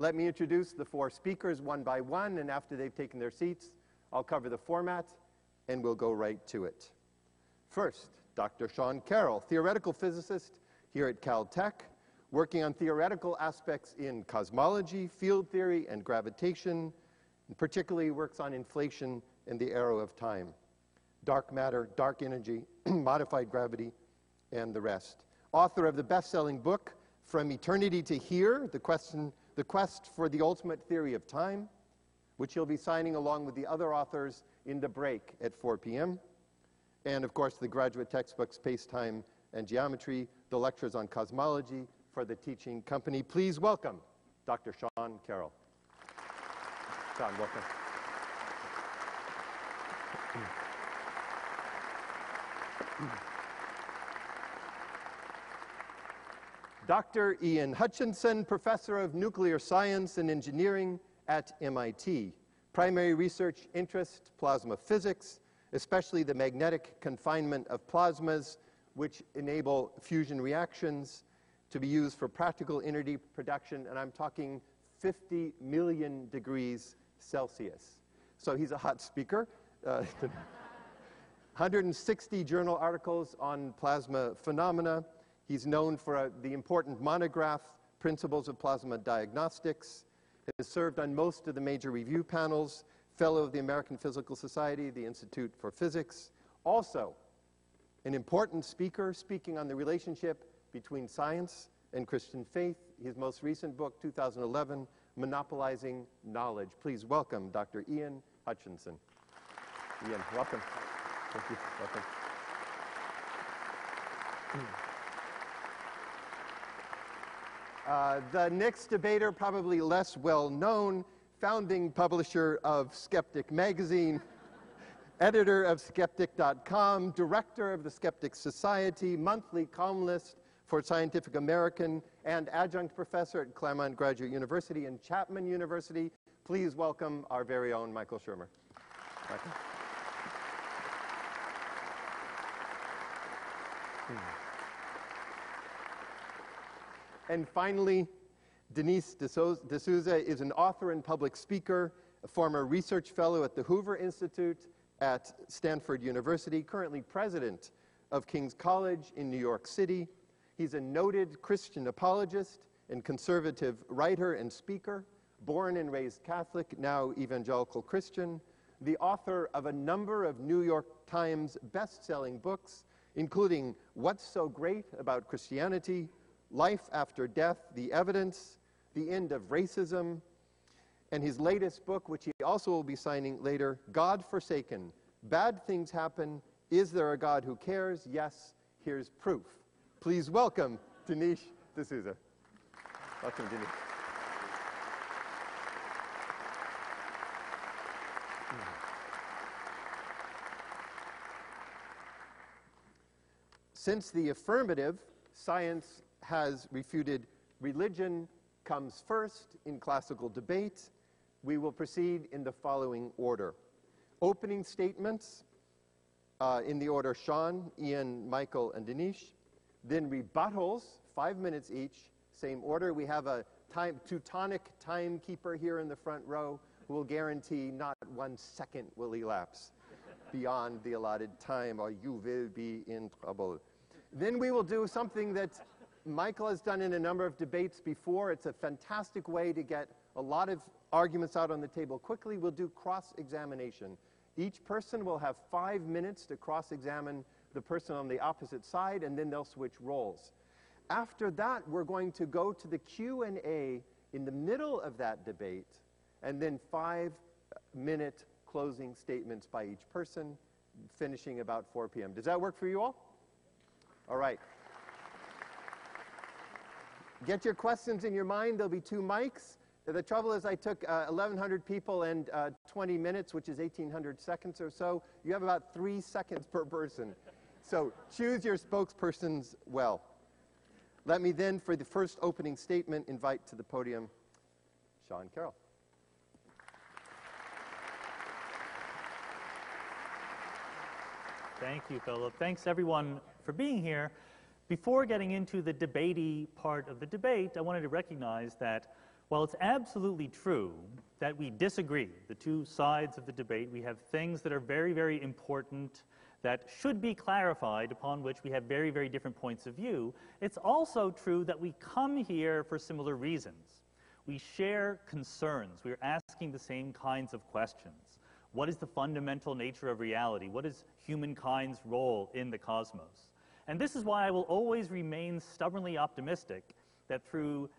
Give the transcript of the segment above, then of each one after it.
Let me introduce the four speakers one by one, and after they've taken their seats, I'll cover the format, and we'll go right to it. First, Dr. Sean Carroll, theoretical physicist here at Caltech, working on theoretical aspects in cosmology, field theory, and gravitation, and particularly works on inflation and the arrow of time, dark matter, dark energy, modified gravity, and the rest. Author of the best-selling book, From Eternity to Here, The Quest for the Ultimate Theory of Time, which he'll be signing along with the other authors in the break at 4 p.m. And, of course, the graduate textbook Space, Time, and Geometry, the lectures on cosmology for the teaching company. Please welcome Dr. Sean Carroll. Sean, welcome. Dr. Ian Hutchinson, Professor of Nuclear Science and Engineering at MIT. Primary research interest, plasma physics, especially the magnetic confinement of plasmas, which enable fusion reactions to be used for practical energy production, and I'm talking 50 million degrees Celsius. So he's a hot speaker. 160 journal articles on plasma phenomena. He's known for the important monograph, Principles of Plasma Diagnostics, has served on most of the major review panels, fellow of the American Physical Society, the Institute for Physics. Also, an important speaker speaking on the relationship between science and Christian faith. His most recent book, 2011, Monopolizing Knowledge. Please welcome Dr. Ian Hutchinson. Ian, welcome. Thank you. Welcome. The next debater, probably less well-known, founding publisher of Skeptic Magazine, editor of Skeptic.com, director of the Skeptic Society, monthly columnist for Scientific American, and adjunct professor at Claremont Graduate University and Chapman University. Please welcome our very own Michael Shermer. Michael. And finally, Dinesh D'Souza is an author and public speaker, a former research fellow at the Hoover Institute at Stanford University, currently president of King's College in New York City. He's a noted Christian apologist and conservative writer and speaker, born and raised Catholic, now evangelical Christian, the author of a number of New York Times best-selling books, including What's So Great About Christianity?, Life After Death, The Evidence, The End of Racism, and his latest book, which he also will be signing later, God Forsaken, Bad Things Happen, Is There a God Who Cares? Yes, Here's Proof. Please welcome Dinesh D'Souza. Welcome, Dinesh. Since the affirmative, science has refuted religion comes first in classical debate, we will proceed in the following order. Opening statements in the order Sean, Ian, Michael, and Dinesh. Then rebuttals, 5 minutes each, same order. We have a Teutonic timekeeper here in the front row who will guarantee not 1 second will elapse beyond the allotted time, or you will be in trouble. Then we will do something that Michael has done in a number of debates before. It's a fantastic way to get a lot of arguments out on the table quickly. We'll do cross-examination. Each person will have 5 minutes to cross-examine the person on the opposite side, and then they'll switch roles. After that, we're going to go to the Q&A in the middle of that debate, and then 5-minute closing statements by each person, finishing about 4 p.m. Does that work for you all? All right. Get your questions in your mind. There'll be two mics. The trouble is I took 1,100 people and 20 minutes, which is 1,800 seconds or so. You have about 3 seconds per person. So choose your spokespersons well. Let me then, for the first opening statement, invite to the podium Sean Carroll. Thank you, Philip. Thanks, everyone, for being here. Before getting into the debatey part of the debate, I wanted to recognize that While it's absolutely true that we disagree, the two sides of the debate, we have things that are very, very important that should be clarified, upon which we have very, very different points of view, it's also true that we come here for similar reasons. We share concerns. We're asking the same kinds of questions. What is the fundamental nature of reality? What is humankind's role in the cosmos? And this is why I will always remain stubbornly optimistic that through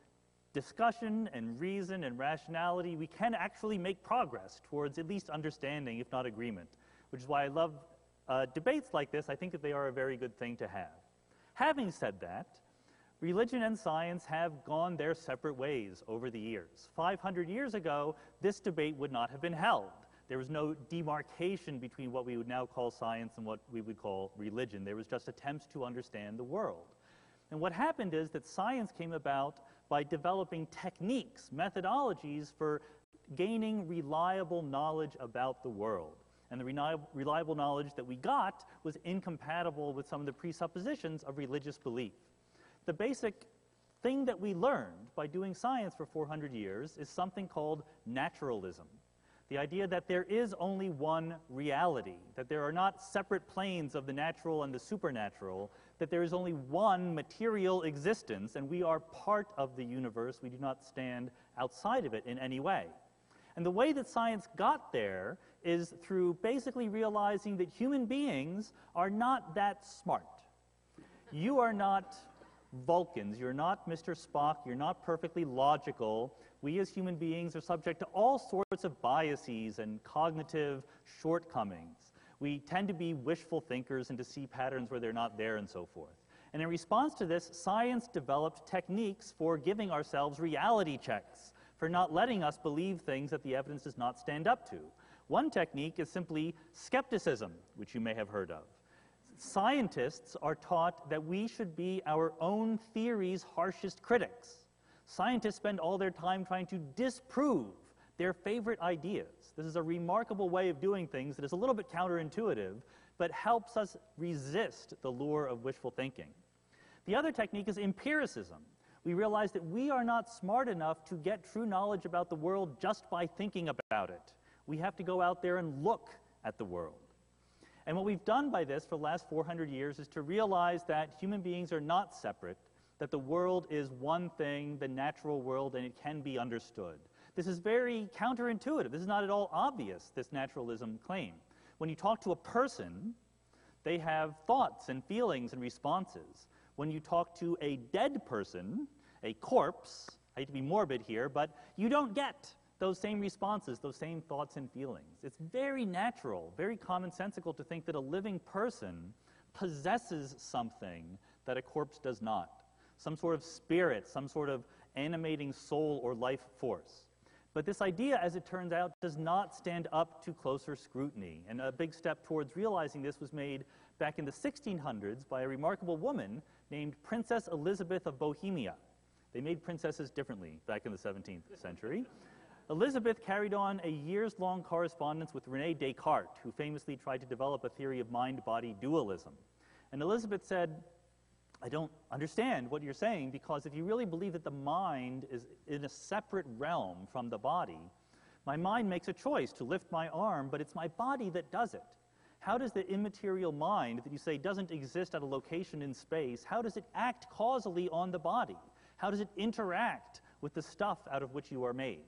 discussion and reason and rationality, we can actually make progress towards at least understanding, if not agreement, which is why I love debates like this. I think that they are a very good thing to have. Having said that, religion and science have gone their separate ways over the years. 500 years ago, this debate would not have been held. There was no demarcation between what we would now call science and what we would call religion. There was just attempts to understand the world. And what happened is that science came about by developing techniques, methodologies for gaining reliable knowledge about the world. And the reliable knowledge that we got was incompatible with some of the presuppositions of religious belief. The basic thing that we learned by doing science for 400 years is something called naturalism. The idea that there is only one reality, that there are not separate planes of the natural and the supernatural, that there is only one material existence, and we are part of the universe. We do not stand outside of it in any way. And the way that science got there is through basically realizing that human beings are not that smart. You are not Vulcans, you're not Mr. Spock, you're not perfectly logical. We as human beings are subject to all sorts of biases and cognitive shortcomings. We tend to be wishful thinkers and to see patterns where they're not there and so forth. And in response to this, science developed techniques for giving ourselves reality checks, for not letting us believe things that the evidence does not stand up to. One technique is simply skepticism, which you may have heard of. Scientists are taught that we should be our own theory's harshest critics. Scientists spend all their time trying to disprove their favorite ideas. This is a remarkable way of doing things that is a little bit counterintuitive, but helps us resist the lure of wishful thinking. The other technique is empiricism. We realize that we are not smart enough to get true knowledge about the world just by thinking about it. We have to go out there and look at the world. And what we've done by this for the last 400 years is to realize that human beings are not separate, that the world is one thing, the natural world, and it can be understood. This is very counterintuitive. This is not at all obvious, this naturalism claim. When you talk to a person, they have thoughts and feelings and responses. When you talk to a dead person, a corpse, I hate to be morbid here, but you don't get those same responses, those same thoughts and feelings. It's very natural, very commonsensical to think that a living person possesses something that a corpse does not, some sort of spirit, some sort of animating soul or life force. But this idea, as it turns out, does not stand up to closer scrutiny. And a big step towards realizing this was made back in the 1600s by a remarkable woman named Princess Elizabeth of Bohemia. They made princesses differently back in the 17th century. Elizabeth carried on a years-long correspondence with René Descartes, who famously tried to develop a theory of mind-body dualism. And Elizabeth said, I don't understand what you're saying, because if you really believe that the mind is in a separate realm from the body, my mind makes a choice to lift my arm, but it's my body that does it. How does the immaterial mind that you say doesn't exist at a location in space, how does it act causally on the body? How does it interact with the stuff out of which you are made?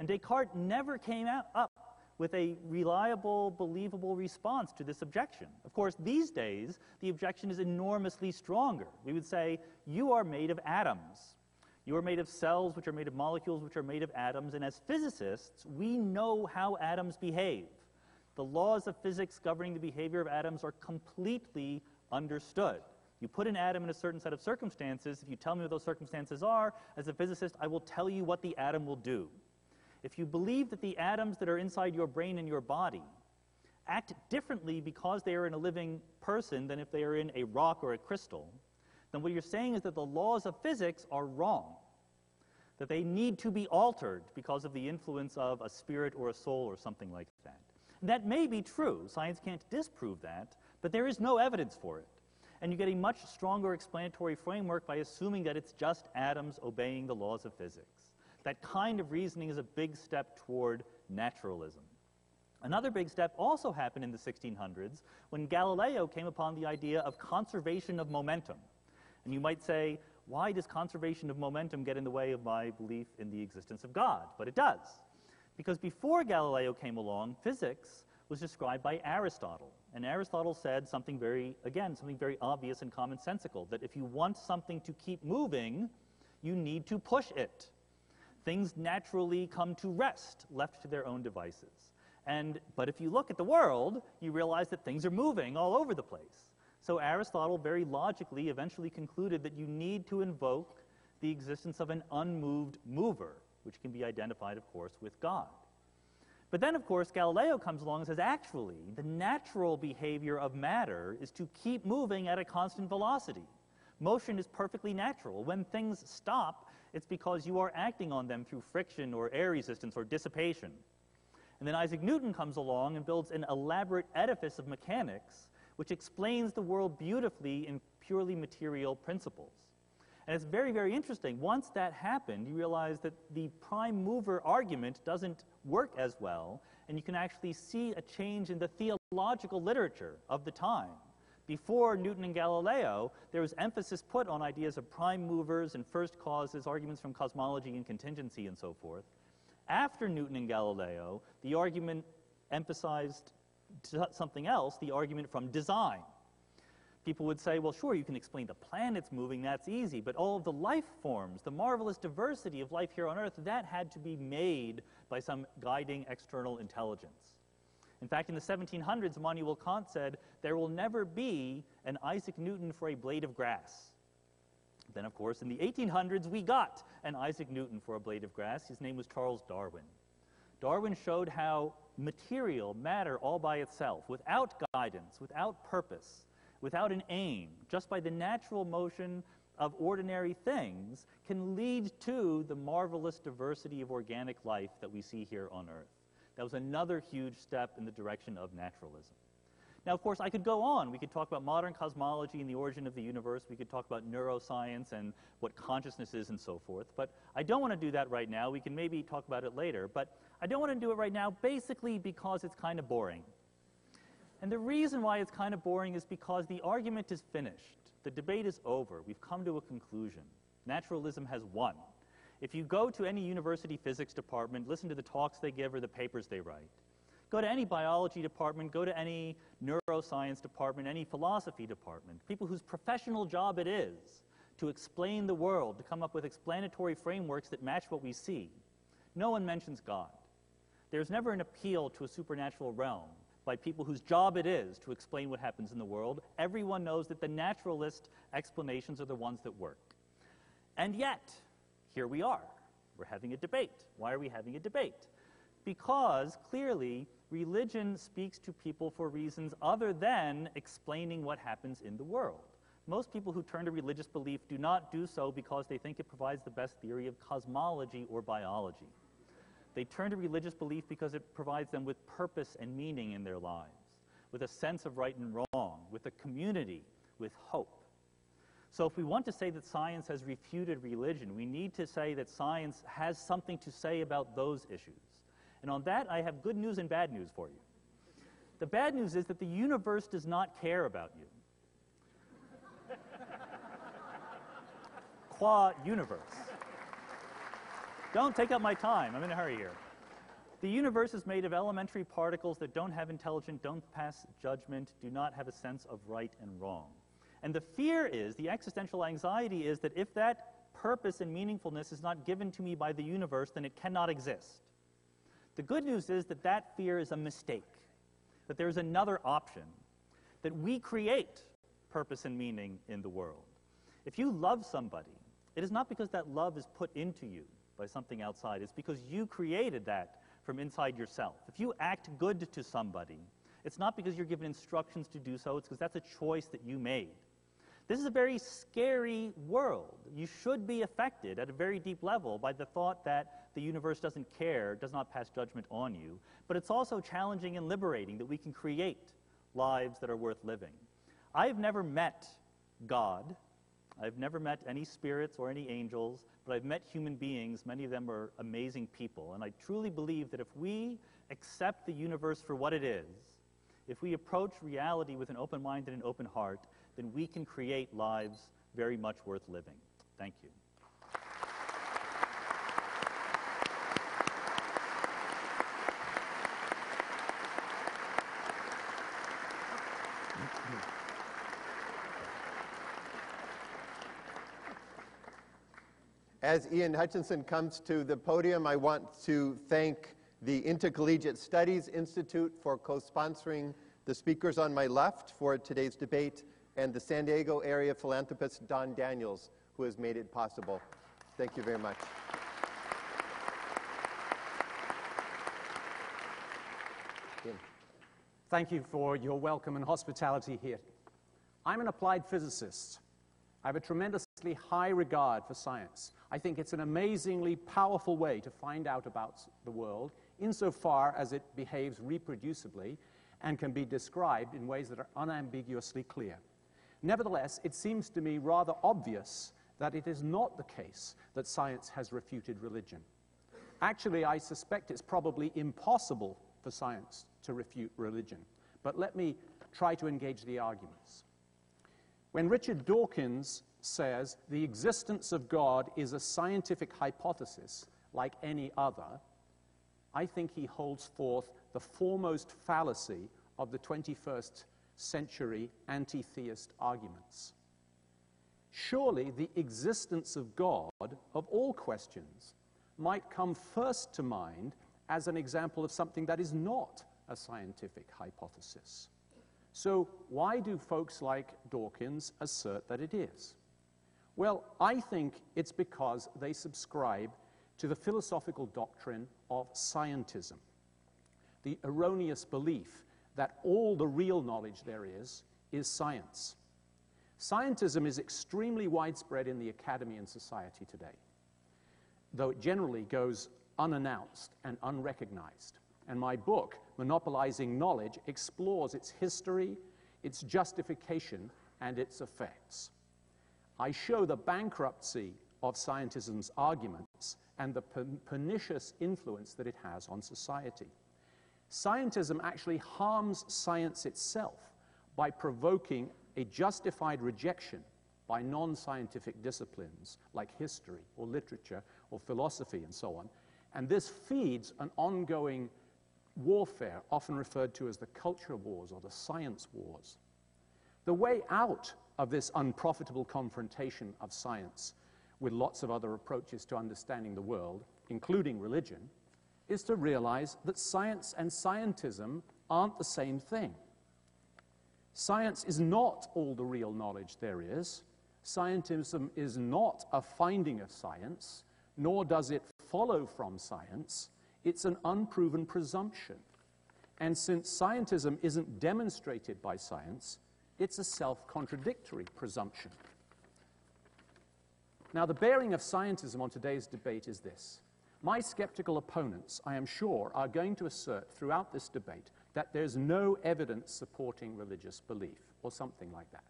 And Descartes never came up with a reliable, believable response to this objection. Of course, these days, the objection is enormously stronger. We would say, you are made of atoms. You are made of cells, which are made of molecules, which are made of atoms. And as physicists, we know how atoms behave. The laws of physics governing the behavior of atoms are completely understood. You put an atom in a certain set of circumstances. If you tell me what those circumstances are, as a physicist, I will tell you what the atom will do. If you believe that the atoms that are inside your brain and your body act differently because they are in a living person than if they are in a rock or a crystal, then what you're saying is that the laws of physics are wrong, that they need to be altered because of the influence of a spirit or a soul or something like that. And that may be true. Science can't disprove that, but there is no evidence for it. And you get a much stronger explanatory framework by assuming that it's just atoms obeying the laws of physics. That kind of reasoning is a big step toward naturalism. Another big step also happened in the 1600s when Galileo came upon the idea of conservation of momentum. And you might say, why does conservation of momentum get in the way of my belief in the existence of God? But it does. Because before Galileo came along, physics was described by Aristotle. And Aristotle said something very, again, something very obvious and commonsensical, that if you want something to keep moving, you need to push it. Things naturally come to rest, left to their own devices. But if you look at the world, you realize that things are moving all over the place. So Aristotle very logically eventually concluded that you need to invoke the existence of an unmoved mover, which can be identified, of course, with God. But then, of course, Galileo comes along and says, actually, the natural behavior of matter is to keep moving at a constant velocity. Motion is perfectly natural. When things stop, it's because you are acting on them through friction or air resistance or dissipation. And then Isaac Newton comes along and builds an elaborate edifice of mechanics which explains the world beautifully in purely material principles. And it's very, very interesting. Once that happened, you realize that the prime mover argument doesn't work as well, and you can actually see a change in the theological literature of the time. Before Newton and Galileo, there was emphasis put on ideas of prime movers and first causes, arguments from cosmology and contingency and so forth. After Newton and Galileo, the argument emphasized something else, the argument from design. People would say, well, sure, you can explain the planets moving, that's easy, but all of the life forms, the marvelous diversity of life here on Earth, that had to be made by some guiding external intelligence. In fact, in the 1700s, Immanuel Kant said, there will never be an Isaac Newton for a blade of grass. Then, of course, in the 1800s, we got an Isaac Newton for a blade of grass. His name was Charles Darwin. Darwin showed how material, matter, all by itself, without guidance, without purpose, without an aim, just by the natural motion of ordinary things, can lead to the marvelous diversity of organic life that we see here on Earth. That was another huge step in the direction of naturalism. Now, of course, I could go on. We could talk about modern cosmology and the origin of the universe. We could talk about neuroscience and what consciousness is and so forth. But I don't want to do that right now. We can maybe talk about it later. But I don't want to do it right now basically because it's kind of boring. And the reason why it's kind of boring is because the argument is finished. The debate is over. We've come to a conclusion. Naturalism has won. If you go to any university physics department, listen to the talks they give or the papers they write. Go to any biology department, go to any neuroscience department, any philosophy department, people whose professional job it is to explain the world, to come up with explanatory frameworks that match what we see. No one mentions God. There's never an appeal to a supernatural realm by people whose job it is to explain what happens in the world. Everyone knows that the naturalist explanations are the ones that work. And yet, here we are. We're having a debate. Why are we having a debate? Because, clearly, religion speaks to people for reasons other than explaining what happens in the world. Most people who turn to religious belief do not do so because they think it provides the best theory of cosmology or biology. They turn to religious belief because it provides them with purpose and meaning in their lives, with a sense of right and wrong, with a community, with hope. So if we want to say that science has refuted religion, we need to say that science has something to say about those issues. And on that, I have good news and bad news for you. The bad news is that the universe does not care about you. Qua universe. Don't take up my time. I'm in a hurry here. The universe is made of elementary particles that don't have intelligence, don't pass judgment, do not have a sense of right and wrong. And the fear is, the existential anxiety is, that if that purpose and meaningfulness is not given to me by the universe, then it cannot exist. The good news is that that fear is a mistake, that there is another option, that we create purpose and meaning in the world. If you love somebody, it is not because that love is put into you by something outside. It's because you created that from inside yourself. If you act good to somebody, it's not because you're given instructions to do so. It's because that's a choice that you made. This is a very scary world. You should be affected at a very deep level by the thought that the universe doesn't care, does not pass judgment on you. But it's also challenging and liberating that we can create lives that are worth living. I've never met God. I've never met any spirits or any angels, but I've met human beings, many of them are amazing people, and I truly believe that if we accept the universe for what it is, if we approach reality with an open mind and an open heart, then we can create lives very much worth living. Thank you. As Ian Hutchinson comes to the podium, I want to thank the Intercollegiate Studies Institute for co-sponsoring the speakers on my left for today's debate, and the San Diego area philanthropist Don Daniels, who has made it possible. Thank you very much. Ian. Thank you for your welcome and hospitality here. I'm an applied physicist. I have a tremendously high regard for science. I think it's an amazingly powerful way to find out about the world, insofar as it behaves reproducibly and can be described in ways that are unambiguously clear. Nevertheless, it seems to me rather obvious that it is not the case that science has refuted religion. Actually, I suspect it's probably impossible for science to refute religion. But let me try to engage the arguments. When Richard Dawkins says the existence of God is a scientific hypothesis like any other, I think he holds forth the foremost fallacy of the 21st century anti-theist arguments. Surely the existence of God, of all questions, might come first to mind as an example of something that is not a scientific hypothesis. So why do folks like Dawkins assert that it is? Well, I think it's because they subscribe to the philosophical doctrine of scientism, the erroneous belief that all the real knowledge there is science. Scientism is extremely widespread in the academy and society today, though it generally goes unannounced and unrecognized. And my book, Monopolizing Knowledge, explores its history, its justification, and its effects. I show the bankruptcy of scientism's arguments and the pernicious influence that it has on society. Scientism actually harms science itself by provoking a justified rejection by non-scientific disciplines like history or literature or philosophy and so on. And this feeds an ongoing warfare, often referred to as the culture wars or the science wars. The way out of this unprofitable confrontation of science with lots of other approaches to understanding the world, including religion, is to realize that science and scientism aren't the same thing. Science is not all the real knowledge there is. Scientism is not a finding of science, nor does it follow from science. It's an unproven presumption. And since scientism isn't demonstrated by science, it's a self-contradictory presumption. Now, the bearing of scientism on today's debate is this. My skeptical opponents, I am sure, are going to assert throughout this debate that there's no evidence supporting religious belief, or something like that.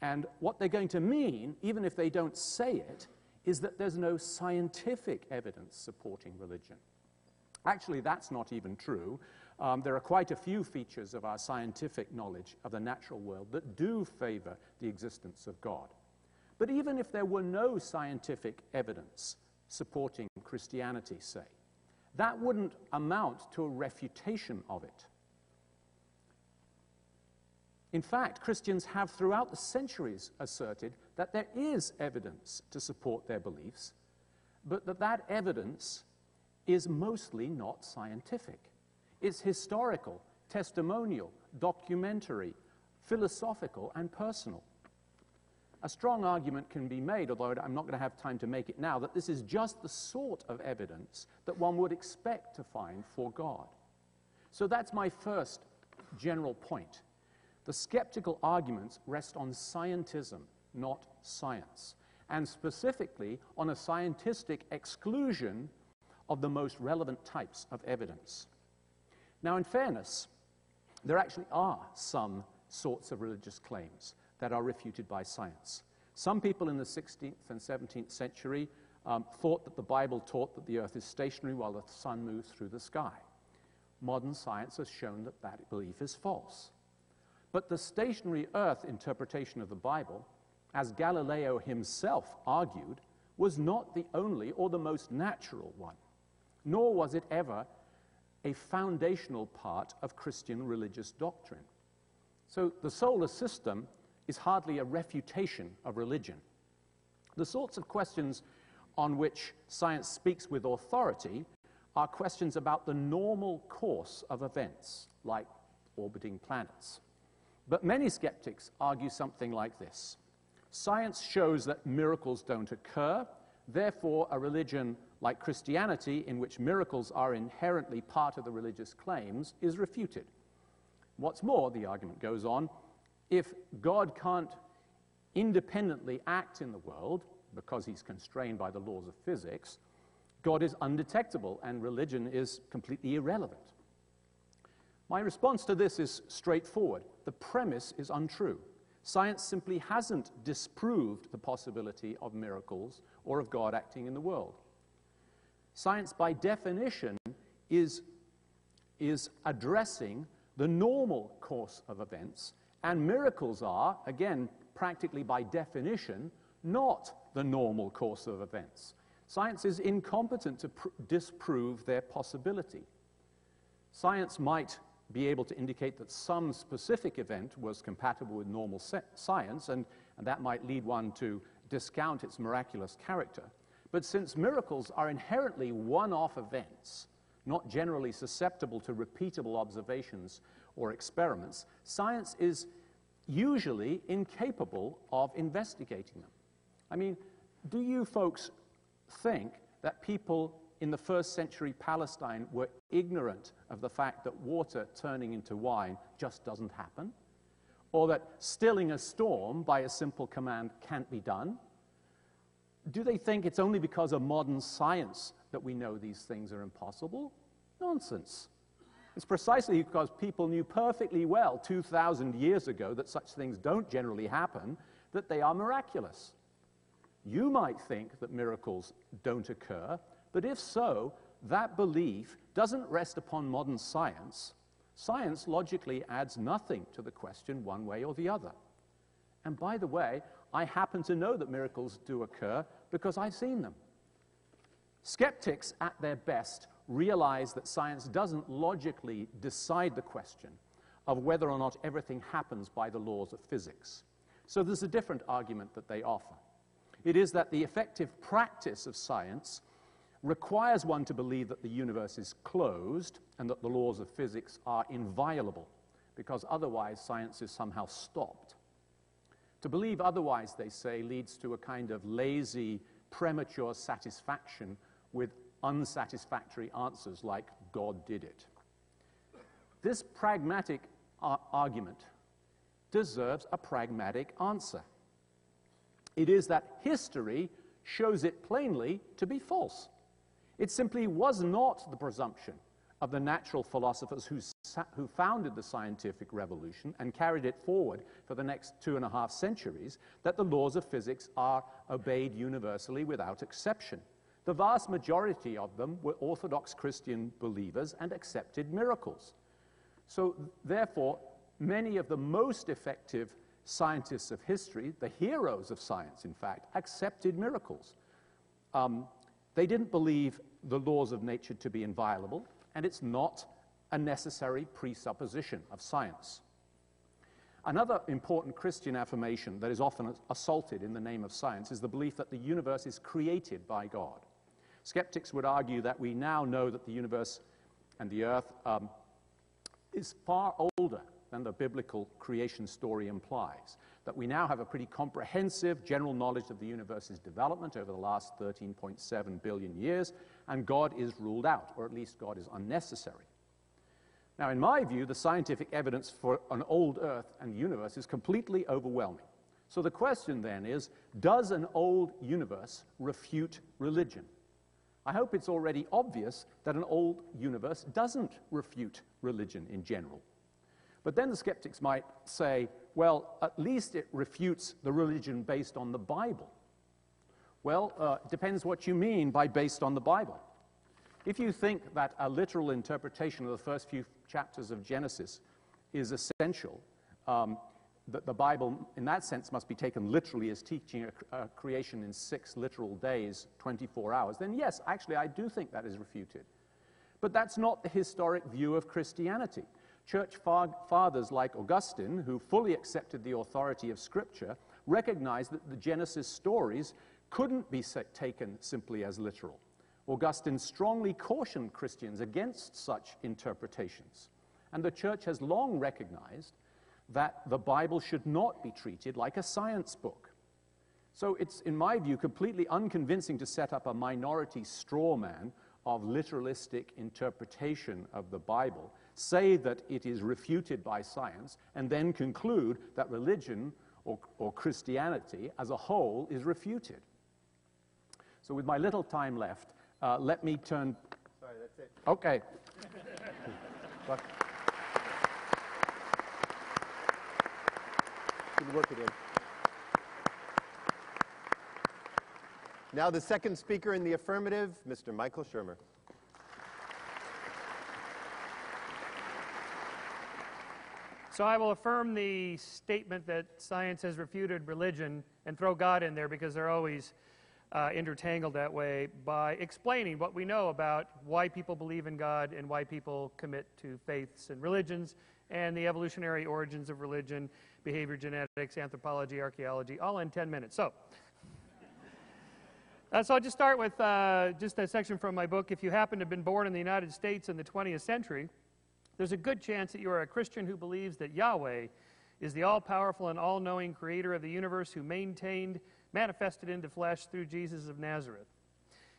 And what they're going to mean, even if they don't say it, is that there's no scientific evidence supporting religion. Actually, that's not even true. There are quite a few features of our scientific knowledge of the natural world that do favor the existence of God. But even if there were no scientific evidence supporting Christianity, say, that wouldn't amount to a refutation of it. In fact, Christians have throughout the centuries asserted that there is evidence to support their beliefs, but that evidence is mostly not scientific. It's historical, testimonial, documentary, philosophical, and personal. A strong argument can be made, although I'm not going to have time to make it now, that this is just the sort of evidence that one would expect to find for God. So that's my first general point. The skeptical arguments rest on scientism, not science, and specifically on a scientific exclusion of the most relevant types of evidence. Now, in fairness, there actually are some sorts of religious claims that are refuted by science. Some people in the 16th and 17th century thought that the Bible taught that the earth is stationary while the sun moves through the sky. Modern science has shown that that belief is false. But the stationary earth interpretation of the Bible, as Galileo himself argued, was not the only or the most natural one, nor was it ever a foundational part of Christian religious doctrine. So the solar system is hardly a refutation of religion. The sorts of questions on which science speaks with authority are questions about the normal course of events, like orbiting planets. But many skeptics argue something like this. Science shows that miracles don't occur, therefore a religion like Christianity, in which miracles are inherently part of the religious claims, is refuted. What's more, the argument goes on, if God can't independently act in the world, because he's constrained by the laws of physics, God is undetectable and religion is completely irrelevant. My response to this is straightforward. The premise is untrue. Science simply hasn't disproved the possibility of miracles or of God acting in the world. Science, by definition, is addressing the normal course of events, and miracles are, again, practically by definition, not the normal course of events. Science is incompetent to disprove their possibility. Science might be able to indicate that some specific event was compatible with normal science, and that might lead one to discount its miraculous character. But since miracles are inherently one-off events, not generally susceptible to repeatable observations or experiments, science is usually incapable of investigating them. I mean, do you folks think that people in the first century Palestine were ignorant of the fact that water turning into wine just doesn't happen? Or that stilling a storm by a simple command can't be done? Do they think it's only because of modern science that we know these things are impossible? Nonsense. It's precisely because people knew perfectly well 2,000 years ago that such things don't generally happen, that they are miraculous. You might think that miracles don't occur, but if so, that belief doesn't rest upon modern science. Science logically adds nothing to the question one way or the other. And by the way, I happen to know that miracles do occur because I've seen them. Skeptics, at their best, realize that science doesn't logically decide the question of whether or not everything happens by the laws of physics. So there's a different argument that they offer. It is that the effective practice of science requires one to believe that the universe is closed and that the laws of physics are inviolable, because otherwise science is somehow stopped. To believe otherwise, they say, leads to a kind of lazy, premature satisfaction with unsatisfactory answers like God did it. This pragmatic argument deserves a pragmatic answer. It is that history shows it plainly to be false. It simply was not the presumption of the natural philosophers who founded the scientific revolution and carried it forward for the next 2.5 centuries that the laws of physics are obeyed universally without exception. The vast majority of them were Orthodox Christian believers and accepted miracles. So, therefore, many of the most effective scientists of history, the heroes of science, in fact, accepted miracles. They didn't believe the laws of nature to be inviolable, and it's not a necessary presupposition of science. Another important Christian affirmation that is often assaulted in the name of science is the belief that the universe is created by God. Skeptics would argue that we now know that the universe and the earth is far older than the biblical creation story implies, that we now have a pretty comprehensive general knowledge of the universe's development over the last 13.7 billion years, and God is ruled out, or at least God is unnecessary. Now, in my view, the scientific evidence for an old Earth and universe is completely overwhelming. So the question then is, does an old universe refute religion? I hope it's already obvious that an old universe doesn't refute religion in general. But then the skeptics might say, well, at least it refutes the religion based on the Bible. Well, it depends what you mean by based on the Bible. If you think that a literal interpretation of the first few chapters of Genesis is essential, that the Bible, in that sense, must be taken literally as teaching a creation in 6 literal days, 24 hours, then yes, actually, I do think that is refuted. But that's not the historic view of Christianity. Church fathers like Augustine, who fully accepted the authority of Scripture, recognized that the Genesis stories couldn't be taken simply as literal. Augustine strongly cautioned Christians against such interpretations. And the Church has long recognized that the Bible should not be treated like a science book. So it's, in my view, completely unconvincing to set up a minority straw man of literalistic interpretation of the Bible, say that it is refuted by science, and then conclude that religion or Christianity as a whole is refuted. So with my little time left, let me turn... Sorry, that's it. Okay. Good work again. Now the second speaker in the affirmative, Mr. Michael Shermer. So I will affirm the statement that science has refuted religion, and throw God in there because they're always intertangled that way, by explaining what we know about why people believe in God and why people commit to faiths and religions, and the evolutionary origins of religion, behavior genetics, anthropology, archaeology, all in 10 minutes. So I'll just start with just a section from my book. If you happen to have been born in the United States in the 20th century, there's a good chance that you are a Christian who believes that Yahweh is the all-powerful and all-knowing creator of the universe who manifested into flesh through Jesus of Nazareth.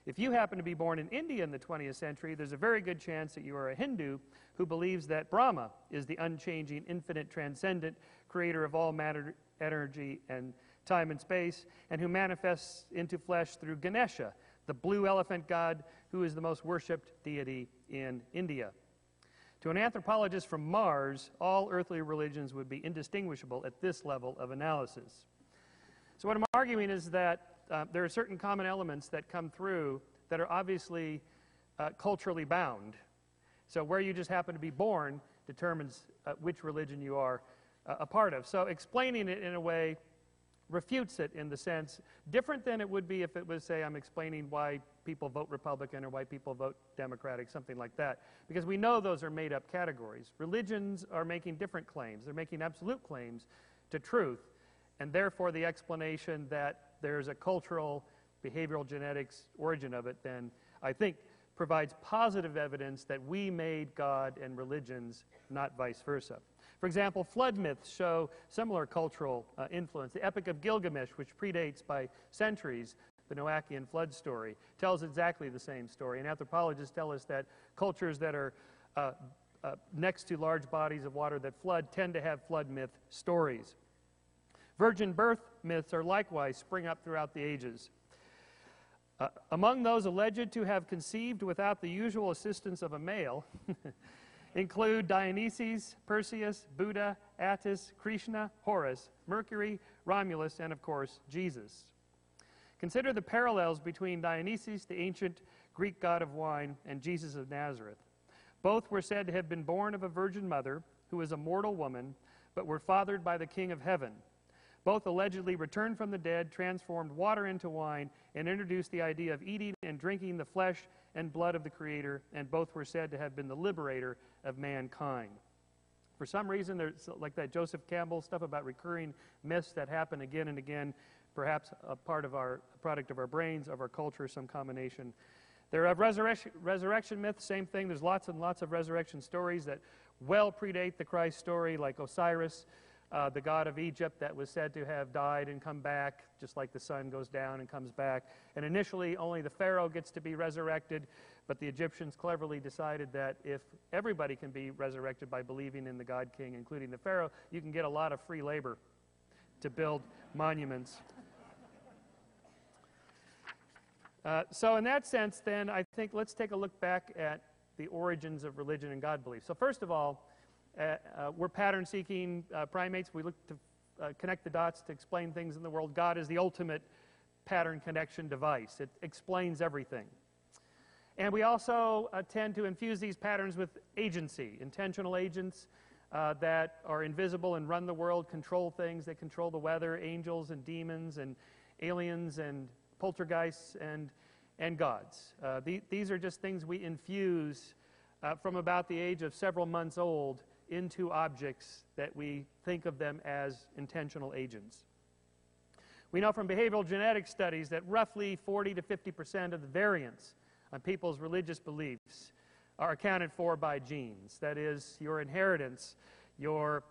If you happen to be born in India in the 20th century, there's a very good chance that you are a Hindu who believes that Brahma is the unchanging, infinite, transcendent creator of all matter, energy, and time and space, and who manifests into flesh through Ganesha, the blue elephant god who is the most worshipped deity in India. To an anthropologist from Mars, all earthly religions would be indistinguishable at this level of analysis. So what I'm arguing is that there are certain common elements that come through that are obviously culturally bound. So where you just happen to be born determines which religion you are a part of. So explaining it in a way refutes it in the sense different than it would be if it was, say, I'm explaining why people vote Republican or why people vote Democratic, something like that, because we know those are made-up categories. Religions are making different claims. They're making absolute claims to truth, and therefore the explanation that there's a cultural, behavioral genetics origin of it, then I think provides positive evidence that we made God and religions, not vice versa. For example, flood myths show similar cultural influence. The Epic of Gilgamesh, which predates by centuries the Noachian flood story, tells exactly the same story. And anthropologists tell us that cultures that are next to large bodies of water that flood tend to have flood myth stories. Virgin birth myths are likewise spring up throughout the ages. Among those alleged to have conceived without the usual assistance of a male include Dionysus, Perseus, Buddha, Attis, Krishna, Horus, Mercury, Romulus, and of course, Jesus. Consider the parallels between Dionysus, the ancient Greek god of wine, and Jesus of Nazareth. Both were said to have been born of a virgin mother, who was a mortal woman, but were fathered by the King of Heaven. Both allegedly returned from the dead, transformed water into wine, and introduced the idea of eating and drinking the flesh and blood of the Creator, and both were said to have been the liberator of mankind. For some reason, there's like that Joseph Campbell stuff about recurring myths that happen again and again, perhaps a part of our product of our brains, of our culture, some combination. There are resurrection myths, same thing. There's lots and lots of resurrection stories that well predate the Christ story, like Osiris, the god of Egypt that was said to have died and come back, just like the sun goes down and comes back. And initially, only the Pharaoh gets to be resurrected, but the Egyptians cleverly decided that if everybody can be resurrected by believing in the god king, including the Pharaoh, you can get a lot of free labor to build monuments. So in that sense, then, I think let's take a look back at the origins of religion and God belief. So first of all, We're pattern-seeking primates. We look to connect the dots to explain things in the world. God is the ultimate pattern connection device. It explains everything. And we also tend to infuse these patterns with agency, intentional agents that are invisible and run the world, control things. They control the weather, angels and demons and aliens and poltergeists and gods. These are just things we infuse from about the age of several months old into objects that we think of them as intentional agents. We know from behavioral genetic studies that roughly 40% to 50% of the variance on people's religious beliefs are accounted for by genes. That is, your inheritance, your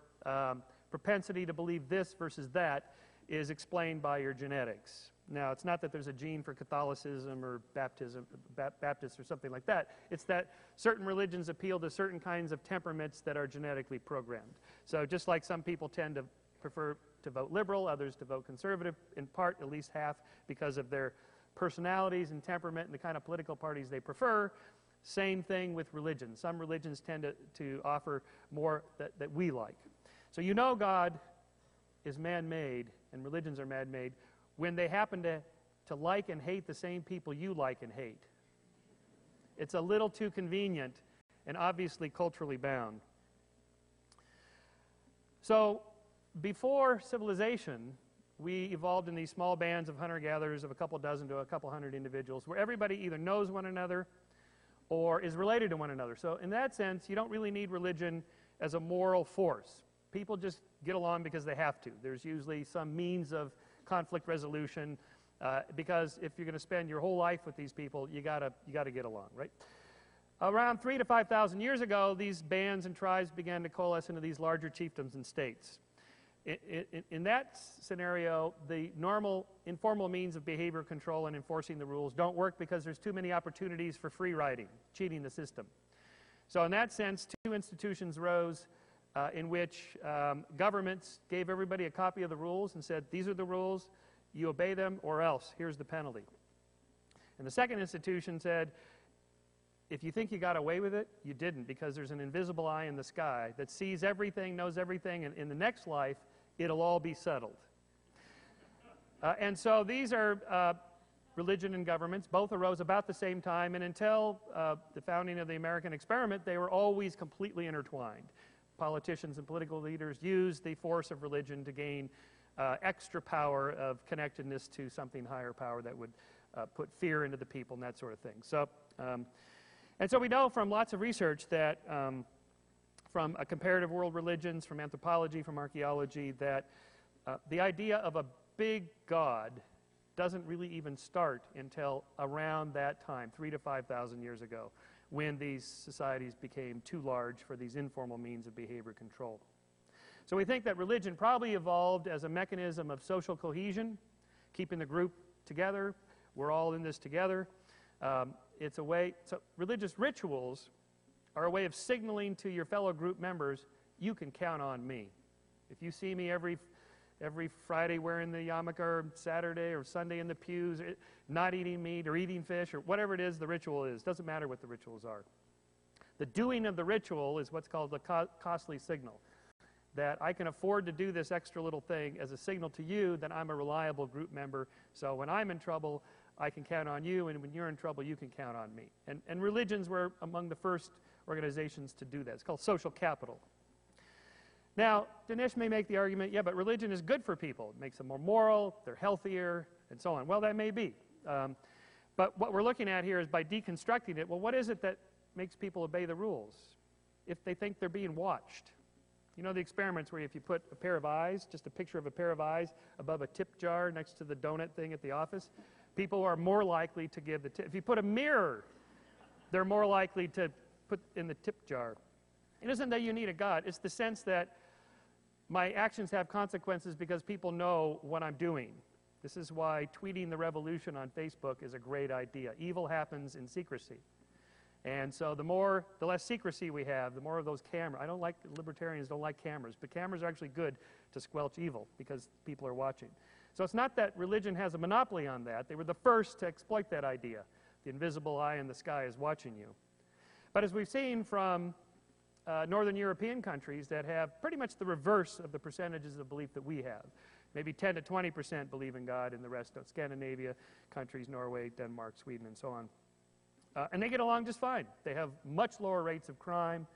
propensity to believe this versus that is explained by your genetics. Now, it's not that there's a gene for Catholicism or baptism, Baptist or something like that. It's that certain religions appeal to certain kinds of temperaments that are genetically programmed. So just like some people tend to prefer to vote liberal, others to vote conservative, in part, at least half, because of their personalities and temperament and the kind of political parties they prefer. Same thing with religion. Some religions tend to offer more that we like. So you know God is man-made and religions are man-made when they happen to like and hate the same people you like and hate. It's a little too convenient and obviously culturally bound. So before civilization, we evolved in these small bands of hunter-gatherers of a couple dozen to a couple hundred individuals where everybody either knows one another or is related to one another. So in that sense, you don't really need religion as a moral force. People just get along because they have to. There's usually some means of conflict resolution because if you're going to spend your whole life with these people, you gotta get along, right? Around 3,000 to 5,000 years ago, these bands and tribes began to coalesce into these larger chiefdoms and states. In that scenario, the normal informal means of behavior control and enforcing the rules don't work because there's too many opportunities for free riding, cheating the system. So in that sense, two institutions rose in which governments gave everybody a copy of the rules and said, these are the rules, you obey them or else, here's the penalty. And the second institution said, if you think you got away with it, you didn't, because there's an invisible eye in the sky that sees everything, knows everything, and in the next life, it'll all be settled. And so these are religion and governments. Both arose about the same time, and until the founding of the American experiment, they were always completely intertwined. Politicians and political leaders used the force of religion to gain extra power of connectedness to something higher power that would put fear into the people and that sort of thing. So. And so we know from lots of research that from comparative world religions, from anthropology, from archaeology, that the idea of a big God doesn't really even start until around that time, 3,000 to 5,000 years ago, when these societies became too large for these informal means of behavior control. So we think that religion probably evolved as a mechanism of social cohesion, keeping the group together. We're all in this together. It's a way, so religious rituals are a way of signaling to your fellow group members, you can count on me. If you see me every Friday wearing the yarmulke, or Saturday or Sunday in the pews, not eating meat or eating fish or whatever it is the ritual is, doesn't matter what the rituals are. The doing of the ritual is what's called the costly signal, that I can afford to do this extra little thing as a signal to you that I'm a reliable group member, so when I'm in trouble, I can count on you, and when you're in trouble, you can count on me. And religions were among the first organizations to do that. It's called social capital. Now, Dinesh may make the argument, yeah, but religion is good for people. It makes them more moral, they're healthier, and so on. Well, that may be. But what we're looking at here is by deconstructing it, well, what is it that makes people obey the rules if they think they're being watched? You know the experiments where if you put a pair of eyes, just a picture of a pair of eyes above a tip jar next to the donut thing at the office? People are more likely to give the tip. If you put a mirror, they're more likely to put in the tip jar. It isn't that you need a God. It's the sense that my actions have consequences because people know what I'm doing. This is why tweeting the revolution on Facebook is a great idea. Evil happens in secrecy. And so the less secrecy we have, the more of those cameras. Libertarians don't like cameras, but cameras are actually good to squelch evil because people are watching. So it's not that religion has a monopoly on that. They were the first to exploit that idea. The invisible eye in the sky is watching you. But as we've seen from Northern European countries that have pretty much the reverse of the percentages of belief that we have. Maybe 10% to 20% believe in God, and the rest don't. Scandinavia countries, Norway, Denmark, Sweden, and so on. And they get along just fine. They have much lower rates of crime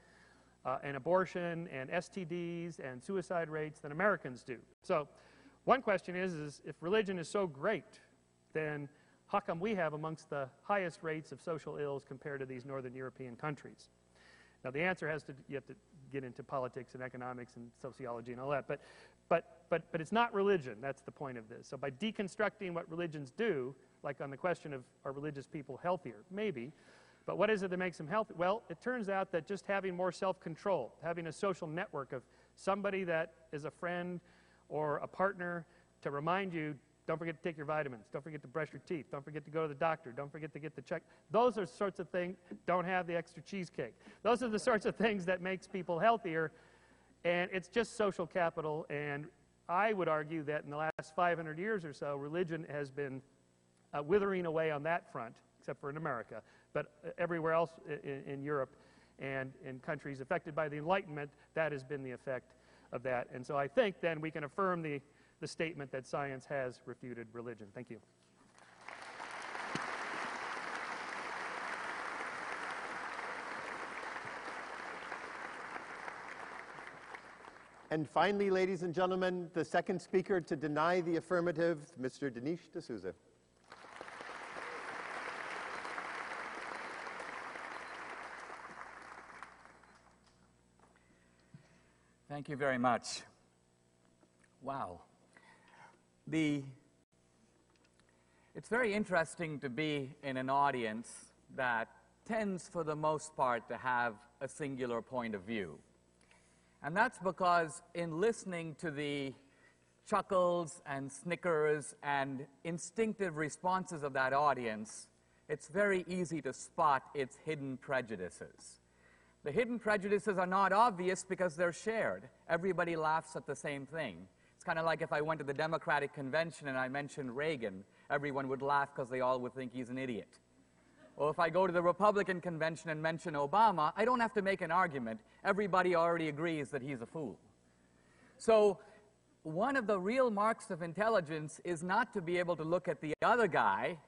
and abortion and STDs and suicide rates than Americans do. So one question is if religion is so great, then how come we have amongst the highest rates of social ills compared to these Northern European countries? Now the answer has to, you have to get into politics and economics and sociology and all that, but it's not religion. That's the point of this. So by deconstructing what religions do, like on the question of are religious people healthier? Maybe. But what is it that makes them healthy? Well, it turns out that just having more self-control, having a social network of somebody that is a friend or a partner to remind you, don't forget to take your vitamins, don't forget to brush your teeth, don't forget to go to the doctor, don't forget to get the check. Those are sorts of things, don't have the extra cheesecake. Those are the sorts of things that makes people healthier, and it's just social capital, and I would argue that in the last 500 years or so, religion has been withering away on that front, except for in America, but everywhere else in Europe and in countries affected by the Enlightenment, that has been the effect of that. And so I think then we can affirm the statement that science has refuted religion. Thank you. And finally, ladies and gentlemen, the second speaker to deny the affirmative, Mr. Dinesh D'Souza. Thank you very much. Wow. It's very interesting to be in an audience that tends, for the most part, to have a singular point of view. And that's because in listening to the chuckles and snickers and instinctive responses of that audience, it's very easy to spot its hidden prejudices. The hidden prejudices are not obvious because they're shared. Everybody laughs at the same thing. Kind of like if I went to the Democratic Convention and I mentioned Reagan, everyone would laugh because they all would think he's an idiot. Or if I go to the Republican Convention and mention Obama, I don't have to make an argument. Everybody already agrees that he's a fool. So one of the real marks of intelligence is not to be able to look at the other guy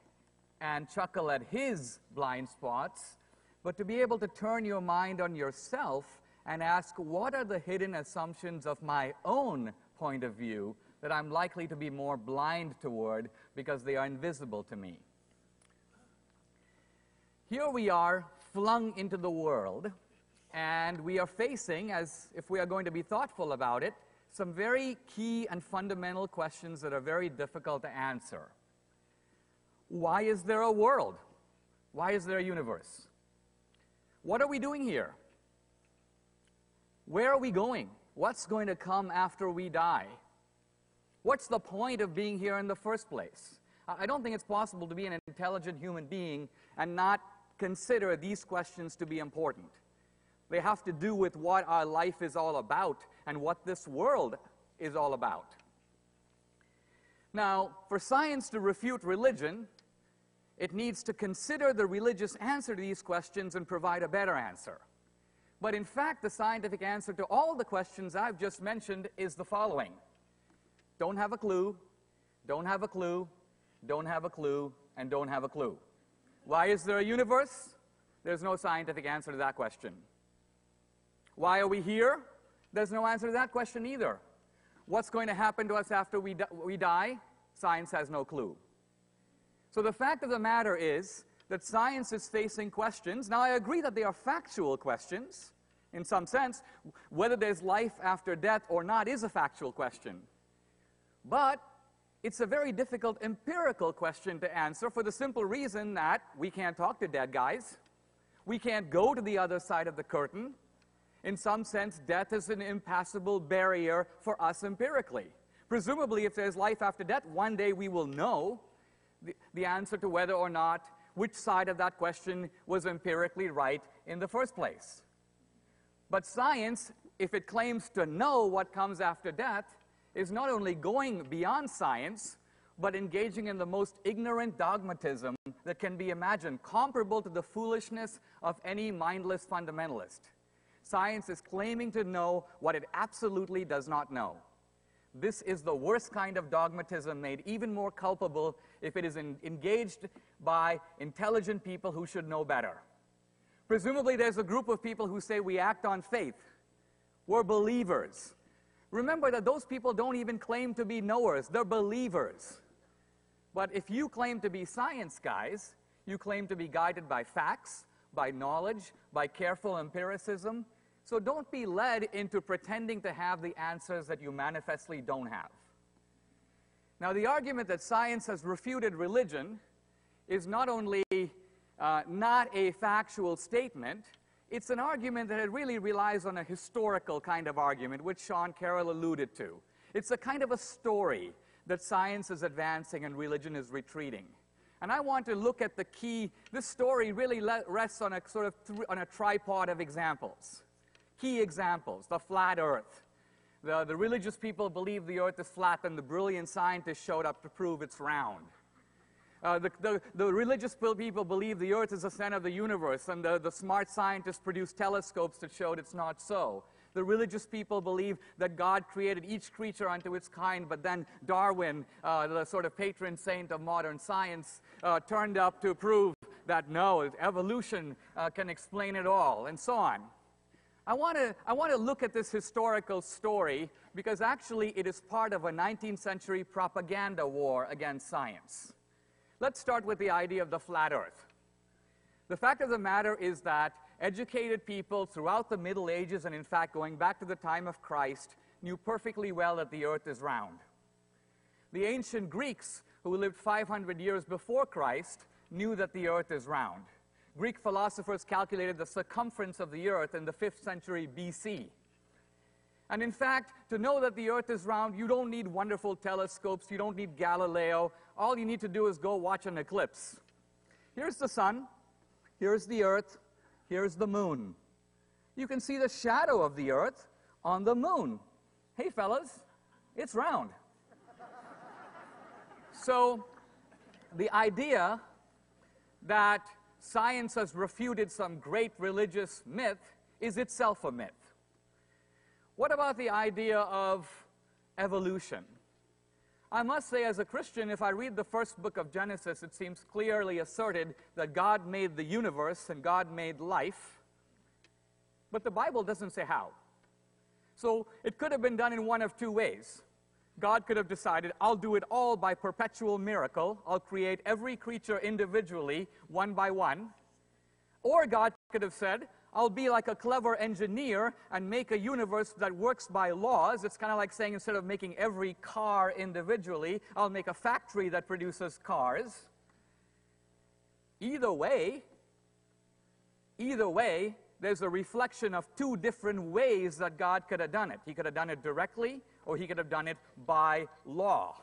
and chuckle at his blind spots, but to be able to turn your mind on yourself and ask, what are the hidden assumptions of my own point of view that I'm likely to be more blind toward because they are invisible to me? Here we are flung into the world, and we are facing, as if we are going to be thoughtful about it, some very key and fundamental questions that are very difficult to answer. Why is there a world? Why is there a universe? What are we doing here? Where are we going? What's going to come after we die? What's the point of being here in the first place? I don't think it's possible to be an intelligent human being and not consider these questions to be important. They have to do with what our life is all about and what this world is all about. Now, for science to refute religion, it needs to consider the religious answer to these questions and provide a better answer. But in fact, the scientific answer to all the questions I've just mentioned is the following. Don't have a clue, don't have a clue, don't have a clue, and don't have a clue. Why is there a universe? There's no scientific answer to that question. Why are we here? There's no answer to that question either. What's going to happen to us after we die? Science has no clue. So the fact of the matter is that science is facing questions. Now, I agree that they are factual questions in some sense. Whether there's life after death or not is a factual question. But it's a very difficult empirical question to answer for the simple reason that we can't talk to dead guys. We can't go to the other side of the curtain. In some sense, death is an impassable barrier for us empirically. Presumably, if there's life after death, one day we will know the answer to whether or not which side of that question was empirically right in the first place. But science, if it claims to know what comes after death, is not only going beyond science, but engaging in the most ignorant dogmatism that can be imagined, comparable to the foolishness of any mindless fundamentalist. Science is claiming to know what it absolutely does not know. This is the worst kind of dogmatism, made even more culpable if it is engaged by intelligent people who should know better. Presumably, there's a group of people who say we act on faith. We're believers. Remember that those people don't even claim to be knowers. They're believers. But if you claim to be science guys, you claim to be guided by facts, by knowledge, by careful empiricism. So don't be led into pretending to have the answers that you manifestly don't have. Now, the argument that science has refuted religion is not only not a factual statement, it's an argument that it really relies on a historical kind of argument, which Sean Carroll alluded to. It's a kind of a story that science is advancing and religion is retreating. And I want to look at the key. This story really rests on a sort of tripod of examples. Key examples: the flat earth. The religious people believe the earth is flat, and the brilliant scientists showed up to prove it's round. The religious people believe the earth is the center of the universe, and the smart scientists produced telescopes that showed it's not so. The religious people believe that God created each creature unto its kind, but then Darwin, the sort of patron saint of modern science, turned up to prove that no, evolution can explain it all, and so on. I want to look at this historical story because actually it is part of a 19th century propaganda war against science. Let's start with the idea of the flat earth. The fact of the matter is that educated people throughout the Middle Ages, and in fact going back to the time of Christ, knew perfectly well that the earth is round. The ancient Greeks, who lived 500 years before Christ, knew that the earth is round. Greek philosophers calculated the circumference of the earth in the 5th century BC. And in fact, to know that the earth is round, you don't need wonderful telescopes, you don't need Galileo. All you need to do is go watch an eclipse. Here's the sun, here's the earth, here's the moon. You can see the shadow of the earth on the moon. Hey, fellas, it's round. So the idea that science has refuted some great religious myth is itself a myth. What about the idea of evolution? I must say, as a Christian, if I read the first book of Genesis, it seems clearly asserted that God made the universe and God made life, but the Bible doesn't say how. So it could have been done in one of two ways. God could have decided, I'll do it all by perpetual miracle. I'll create every creature individually, one by one. Or God could have said, I'll be like a clever engineer and make a universe that works by laws. It's kind of like saying, instead of making every car individually, I'll make a factory that produces cars. Either way, there's a reflection of two different ways that God could have done it. He could have done it directly, or he could have done it by law.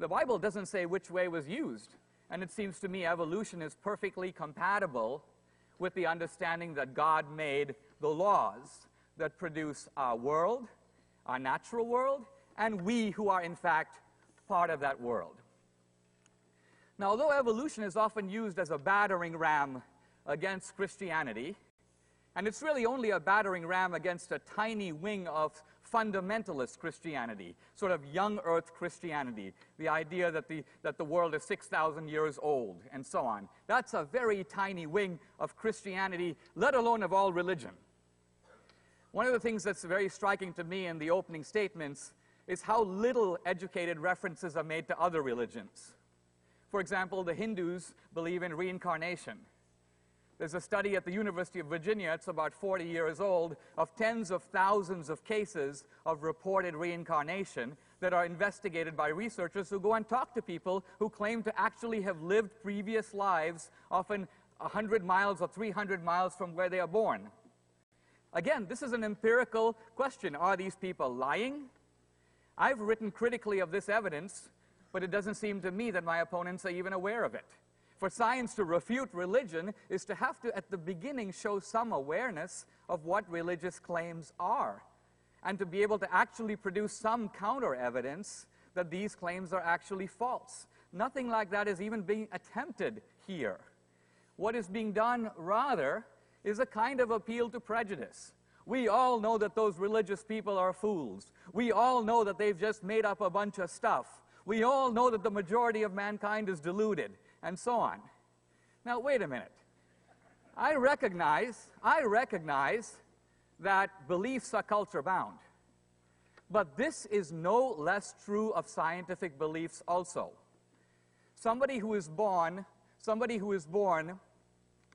The Bible doesn't say which way was used, and it seems to me evolution is perfectly compatible with the understanding that God made the laws that produce our world, our natural world, and we who are in fact part of that world. Now, although evolution is often used as a battering ram against Christianity, and it's really only a battering ram against a tiny wing of fundamentalist Christianity, sort of young earth Christianity, the idea that the world is 6,000 years old and so on. That's a very tiny wing of Christianity, let alone of all religion. One of the things that's very striking to me in the opening statements is how little educated references are made to other religions. For example, the Hindus believe in reincarnation. There's a study at the University of Virginia, it's about 40 years old, of tens of thousands of cases of reported reincarnation that are investigated by researchers who go and talk to people who claim to actually have lived previous lives, often 100 miles or 300 miles from where they are born. Again, this is an empirical question. Are these people lying? I've written critically of this evidence, but it doesn't seem to me that my opponents are even aware of it. For science to refute religion is to have to, at the beginning, show some awareness of what religious claims are, and to be able to actually produce some counter evidence that these claims are actually false. Nothing like that is even being attempted here. What is being done, rather, is a kind of appeal to prejudice. We all know that those religious people are fools. We all know that they've just made up a bunch of stuff. We all know that the majority of mankind is deluded, and so on. Now, wait a minute. I recognize that beliefs are culture-bound. But this is no less true of scientific beliefs also. Somebody who is born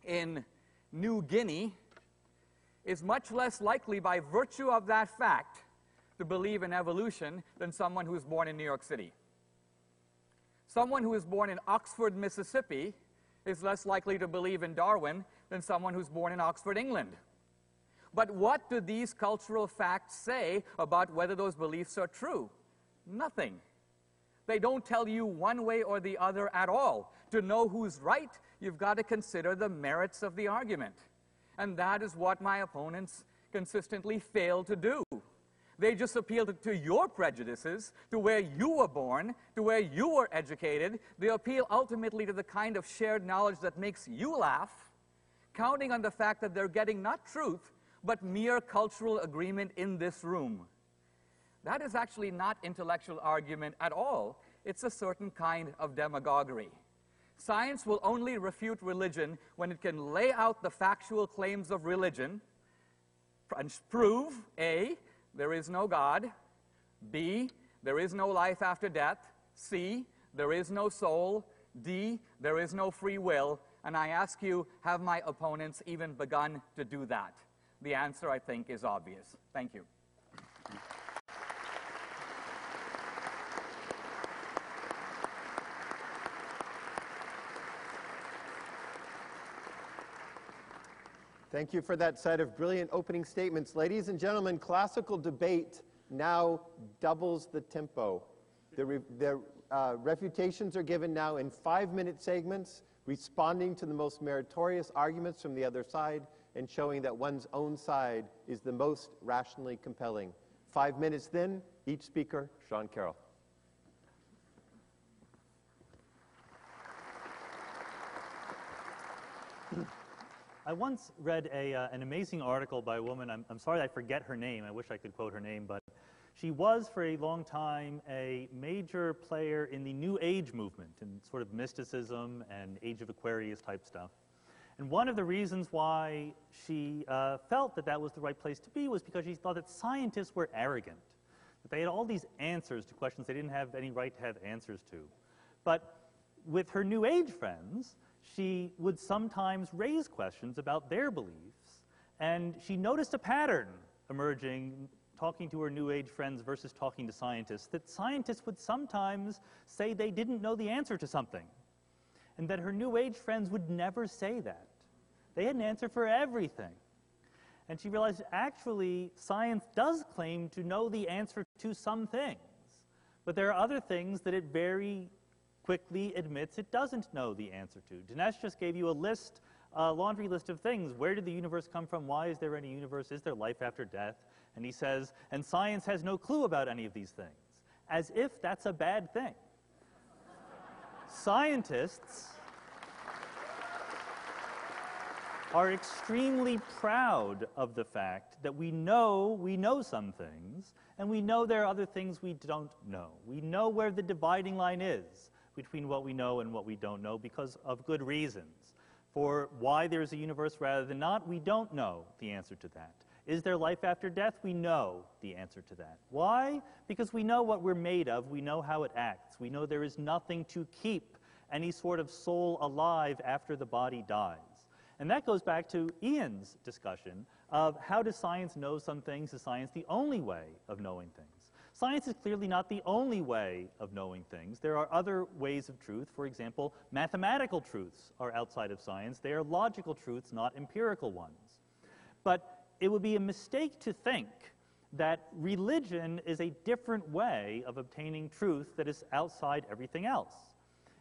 in New Guinea is much less likely, by virtue of that fact, to believe in evolution than someone who is born in New York City. Someone who is born in Oxford, Mississippi, is less likely to believe in Darwin than someone who's born in Oxford, England. But what do these cultural facts say about whether those beliefs are true? Nothing. They don't tell you one way or the other at all. To know who's right, you've got to consider the merits of the argument. And that is what my opponents consistently fail to do. They just appeal to your prejudices, to where you were born, to where you were educated. They appeal ultimately to the kind of shared knowledge that makes you laugh, counting on the fact that they're getting not truth, but mere cultural agreement in this room. That is actually not intellectual argument at all. It's a certain kind of demagoguery. Science will only refute religion when it can lay out the factual claims of religion and prove, A, there is no God, B, there is no life after death, C, there is no soul, D, there is no free will, and I ask you, have my opponents even begun to do that? The answer, I think, is obvious. Thank you. Thank you for that set of brilliant opening statements. Ladies and gentlemen, classical debate now doubles the tempo. The refutations are given now in 5-minute segments, responding to the most meritorious arguments from the other side and showing that one's own side is the most rationally compelling. 5 minutes then, each speaker, Sean Carroll. I once read an amazing article by a woman. I'm sorry I forget her name. I wish I could quote her name, but she was for a long time a major player in the New Age movement and sort of mysticism and Age of Aquarius type stuff. And one of the reasons why she felt that that was the right place to be was because she thought that scientists were arrogant, that they had all these answers to questions they didn't have any right to have answers to. But with her New Age friends, she would sometimes raise questions about their beliefs, and she noticed a pattern emerging talking to her New Age friends versus talking to scientists, that scientists would sometimes say they didn't know the answer to something, and that her New Age friends would never say that. They had an answer for everything. And she realized, actually, science does claim to know the answer to some things, but there are other things that it very quickly admits it doesn't know the answer to. Dinesh just gave you a list, a laundry list of things. Where did the universe come from? Why is there any universe? Is there life after death? And he says, and science has no clue about any of these things, as if that's a bad thing. Scientists are extremely proud of the fact that we know some things, and we know there are other things we don't know. We know where the dividing line is between what we know and what we don't know because of good reasons. For why there's a universe rather than not, we don't know the answer to that. Is there life after death? We know the answer to that. Why? Because we know what we're made of, we know how it acts, we know there is nothing to keep any sort of soul alive after the body dies. And that goes back to Ian's discussion of how does science know some things? Is science the only way of knowing things? Science is clearly not the only way of knowing things. There are other ways of truth. For example, mathematical truths are outside of science. They are logical truths, not empirical ones. But it would be a mistake to think that religion is a different way of obtaining truth that is outside everything else.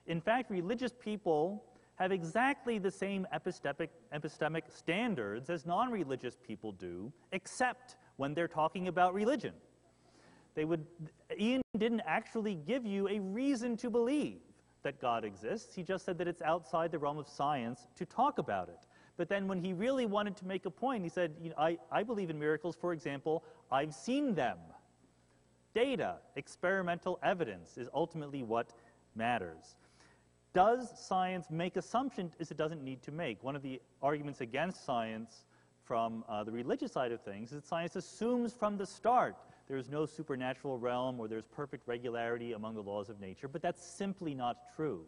In fact, religious people have exactly the same epistemic standards as non-religious people do, except when they're talking about religion. Ian didn't actually give you a reason to believe that God exists. He just said that it's outside the realm of science to talk about it. But then when he really wanted to make a point, he said, you know, I believe in miracles. For example, I've seen them. Data, experimental evidence is ultimately what matters. Does science make assumptions it doesn't need to make? One of the arguments against science from the religious side of things is that science assumes from the start there is no supernatural realm or there's perfect regularity among the laws of nature, but that's simply not true.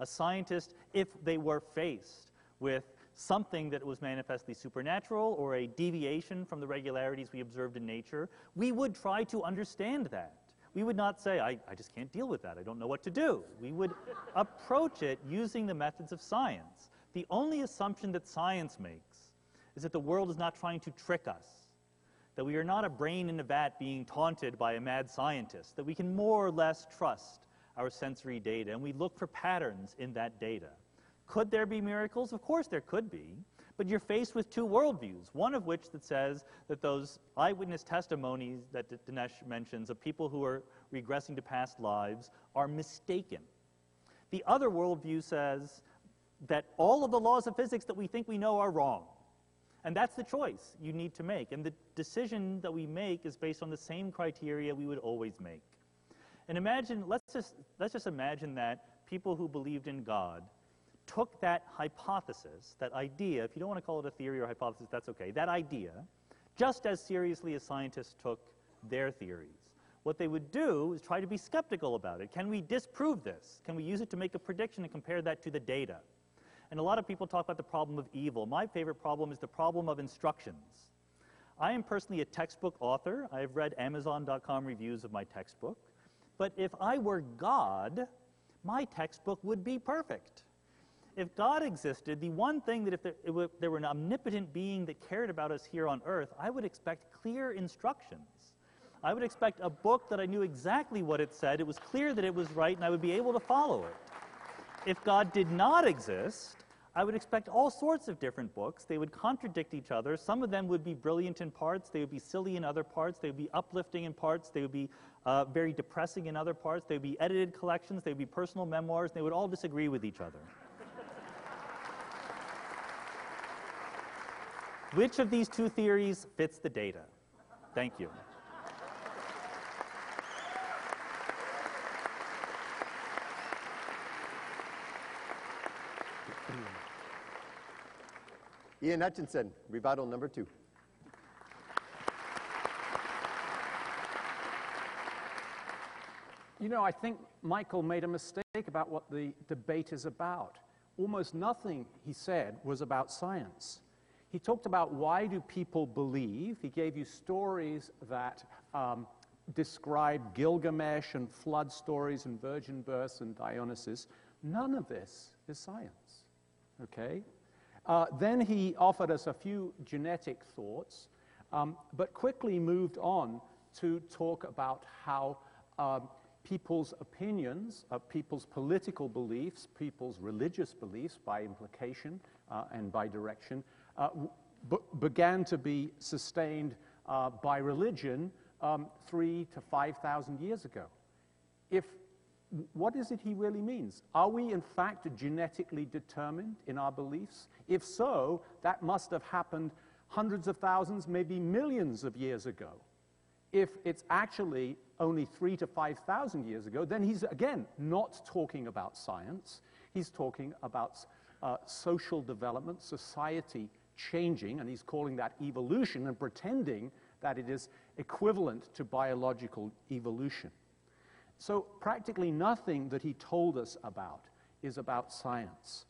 A scientist, if they were faced with something that was manifestly supernatural or a deviation from the regularities we observed in nature, we would try to understand that. We would not say, I just can't deal with that, I don't know what to do. We would approach it using the methods of science. The only assumption that science makes is that the world is not trying to trick us, that we are not a brain in a vat being taunted by a mad scientist, that we can more or less trust our sensory data, and we look for patterns in that data. Could there be miracles? Of course there could be, but you're faced with two worldviews, one of which that says that those eyewitness testimonies that Dinesh mentions of people who are regressing to past lives are mistaken. The other worldview says that all of the laws of physics that we think we know are wrong. And that's the choice you need to make. And the decision that we make is based on the same criteria we would always make. And imagine, let's just imagine that people who believed in God took that hypothesis, that idea, if you don't want to call it a theory or hypothesis, that's okay, that idea, just as seriously as scientists took their theories. What they would do is try to be skeptical about it. Can we disprove this? Can we use it to make a prediction and compare that to the data? And a lot of people talk about the problem of evil. My favorite problem is the problem of instructions. I am personally a textbook author. I've read Amazon.com reviews of my textbook. But if I were God, my textbook would be perfect. If God existed, the one thing that if there were an omnipotent being that cared about us here on earth, I would expect clear instructions. I would expect a book that I knew exactly what it said, it was clear that it was right, and I would be able to follow it. If God did not exist, I would expect all sorts of different books. They would contradict each other. Some of them would be brilliant in parts. They would be silly in other parts. They would be uplifting in parts. They would be very depressing in other parts. They would be edited collections. They would be personal memoirs. They would all disagree with each other. Which of these two theories fits the data? Thank you. Ian Hutchinson, Revital number 2. You know, I think Michael made a mistake about what the debate is about. Almost nothing he said was about science. He talked about why do people believe. He gave you stories that describe Gilgamesh and flood stories and virgin births and Dionysus. None of this is science, okay? Then he offered us a few genetic thoughts, but quickly moved on to talk about how people's opinions, people's political beliefs, people's religious beliefs by implication and by direction, began to be sustained by religion 3,000 to 5,000 years ago. What is it he really means? Are we in fact genetically determined in our beliefs? If so, that must have happened hundreds of thousands, maybe millions of years ago. If it's actually only 3,000 to 5,000 years ago, then he's again not talking about science. He's talking about social development, society changing, and he's calling that evolution and pretending that it is equivalent to biological evolution. So practically nothing that he told us about is about science.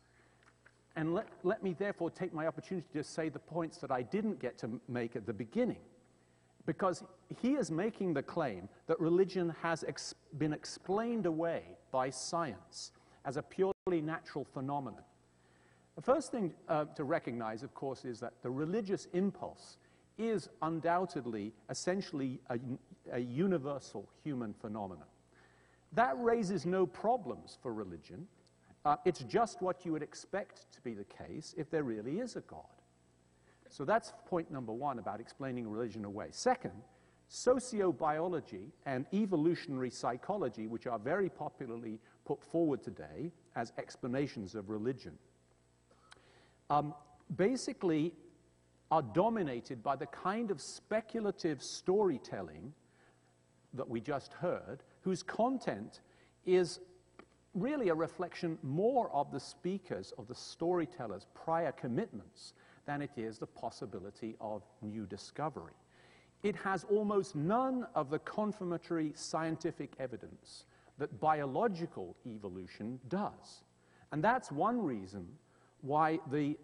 And let me therefore take my opportunity to say the points that I didn't get to make at the beginning, because he is making the claim that religion has been explained away by science as a purely natural phenomenon. The first thing to recognize, of course, is that the religious impulse is undoubtedly essentially a universal human phenomenon. That raises no problems for religion. It's just what you would expect to be the case if there really is a God. So that's point number one about explaining religion away. Second, sociobiology and evolutionary psychology, which are very popularly put forward today as explanations of religion, basically are dominated by the kind of speculative storytelling that we just heard, whose content is really a reflection more of the speaker's, of the storyteller's prior commitments than it is the possibility of new discovery. It has almost none of the confirmatory scientific evidence that biological evolution does. And that's one reason why the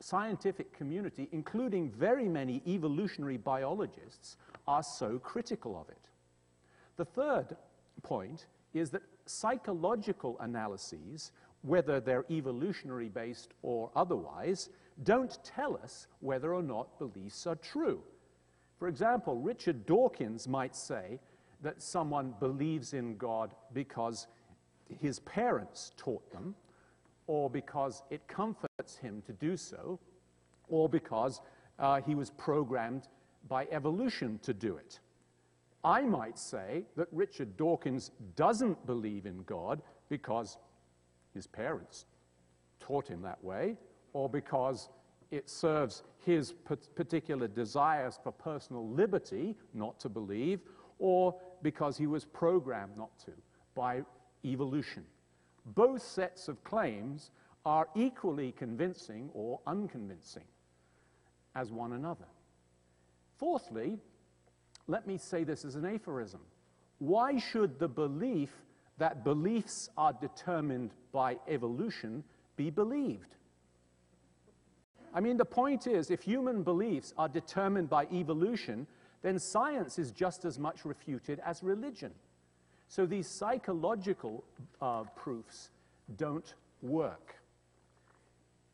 scientific community, including very many evolutionary biologists, are so critical of it. The third point is that psychological analyses, whether they're evolutionary based or otherwise, don't tell us whether or not beliefs are true. For example, Richard Dawkins might say that someone believes in God because his parents taught them, or because it comforts him to do so, or because he was programmed by evolution to do it. I might say that Richard Dawkins doesn't believe in God because his parents taught him that way, or because it serves his particular desires for personal liberty not to believe, or because he was programmed not to by evolution. Both sets of claims are equally convincing or unconvincing as one another. Fourthly, let me say this as an aphorism. Why should the belief that beliefs are determined by evolution be believed? I mean, the point is, if human beliefs are determined by evolution, then science is just as much refuted as religion. So these psychological proofs don't work.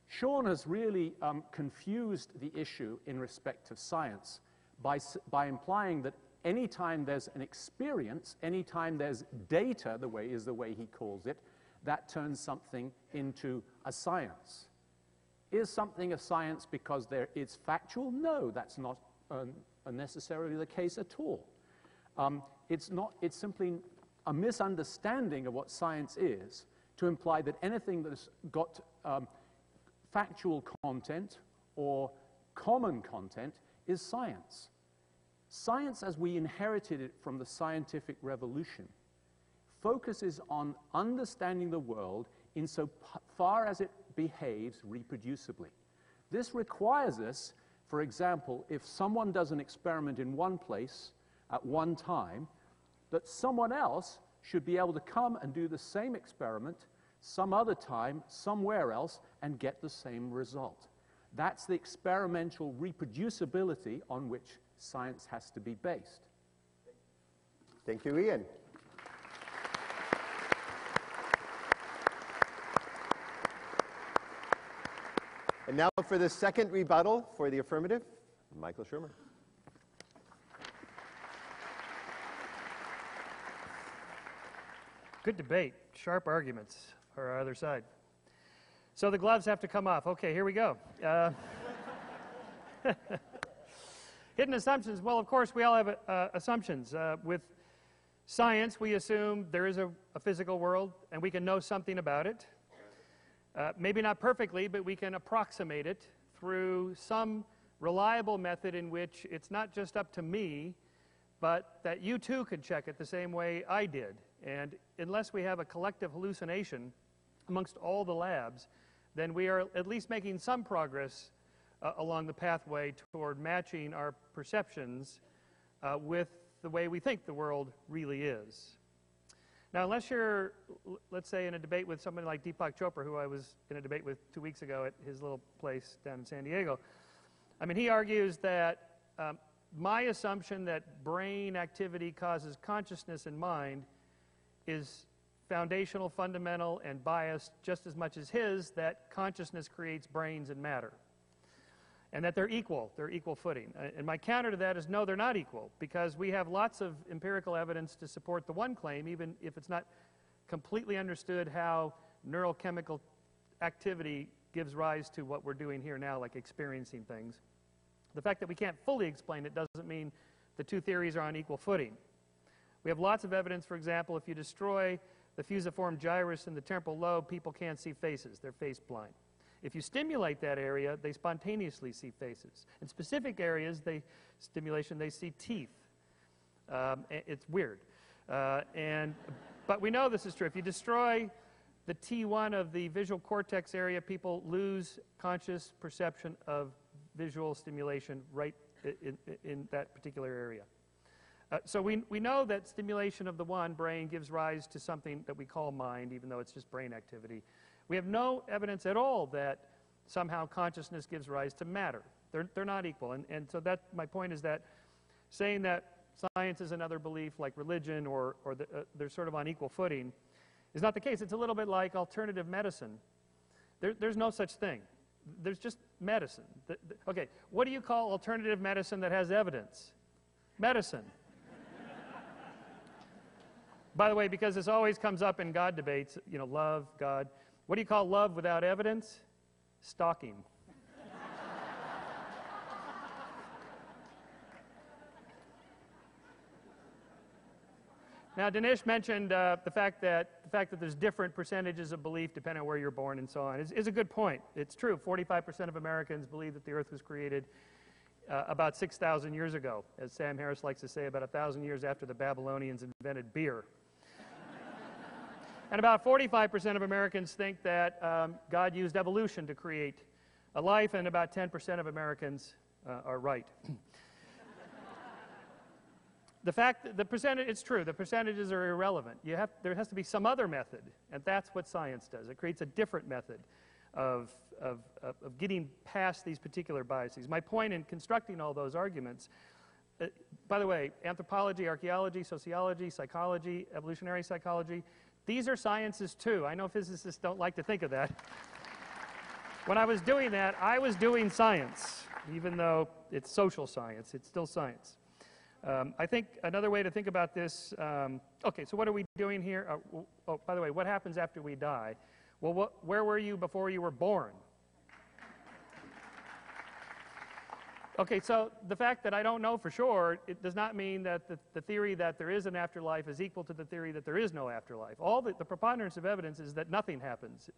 Sean has really confused the issue in respect of science by implying that anytime there's an experience, anytime there's data, is the way he calls it, that turns something into a science. Is something a science because it's factual? No, that's not necessarily the case at all. It's simply a misunderstanding of what science is to imply that anything that's got factual content or common content is science. Science, as we inherited it from the scientific revolution, focuses on understanding the world in so far as it behaves reproducibly. This requires us, for example, if someone does an experiment in one place at one time, that someone else should be able to come and do the same experiment some other time, somewhere else, and get the same result. That's the experimental reproducibility on which science has to be based. Thank you, Ian. And now for the second rebuttal for the affirmative, Michael Shermer. Good debate, sharp arguments for our other side. So the gloves have to come off. Okay, here we go. Hidden assumptions. Well, of course, we all have assumptions. With science, we assume there is a physical world and we can know something about it. Maybe not perfectly, but we can approximate it through some reliable method in which it's not just up to me, but that you too could check it the same way I did. And unless we have a collective hallucination amongst all the labs, then we are at least making some progress along the pathway toward matching our perceptions with the way we think the world really is. Now, unless you're, let's say, in a debate with somebody like Deepak Chopra, who I was in a debate with 2 weeks ago at his little place down in San Diego, I mean, he argues that my assumption that brain activity causes consciousness in mind is foundational, fundamental, and biased just as much as his that consciousness creates brains and matter, and that they're equal footing. And my counter to that is no, they're not equal, because we have lots of empirical evidence to support the one claim, even if it's not completely understood how neurochemical activity gives rise to what we're doing here now, like experiencing things. The fact that we can't fully explain it doesn't mean the two theories are on equal footing. We have lots of evidence, for example, if you destroy the fusiform gyrus in the temporal lobe, people can't see faces. They're face blind. If you stimulate that area, they spontaneously see faces. In specific areas, they see teeth. It's weird. But we know this is true. If you destroy the T1 of the visual cortex area, people lose conscious perception of visual stimulation right in that particular area. So we know that stimulation of the one brain gives rise to something that we call mind, even though it's just brain activity. We have no evidence at all that somehow consciousness gives rise to matter. They're not equal. And so that, my point is that saying that science is another belief like religion or they're sort of on equal footing is not the case. It's a little bit like alternative medicine. There's no such thing. There's just medicine. Okay, what do you call alternative medicine that has evidence? Medicine. By the way, because this always comes up in God debates, you know, love, God. What do you call love without evidence? Stalking. Now, Dinesh mentioned the fact that there's different percentages of belief depending on where you're born and so on is a good point. It's true. 45% of Americans believe that the Earth was created about 6,000 years ago, as Sam Harris likes to say, about 1,000 years after the Babylonians invented beer. And about 45% of Americans think that God used evolution to create a life, and about 10% of Americans are right. It's true, the percentages are irrelevant. There has to be some other method, and that's what science does. It creates a different method of getting past these particular biases. My point in constructing all those arguments, by the way, anthropology, archaeology, sociology, psychology, evolutionary psychology, these are sciences too. I know physicists don't like to think of that. When I was doing that, I was doing science, even though it's social science, it's still science. I think another way to think about this, okay, so what are we doing here? Oh, by the way, what happens after we die? Well, where were you before you were born? Okay, so the fact that I don't know for sure, it does not mean that the theory that there is an afterlife is equal to the theory that there is no afterlife. The preponderance of evidence is that nothing happens,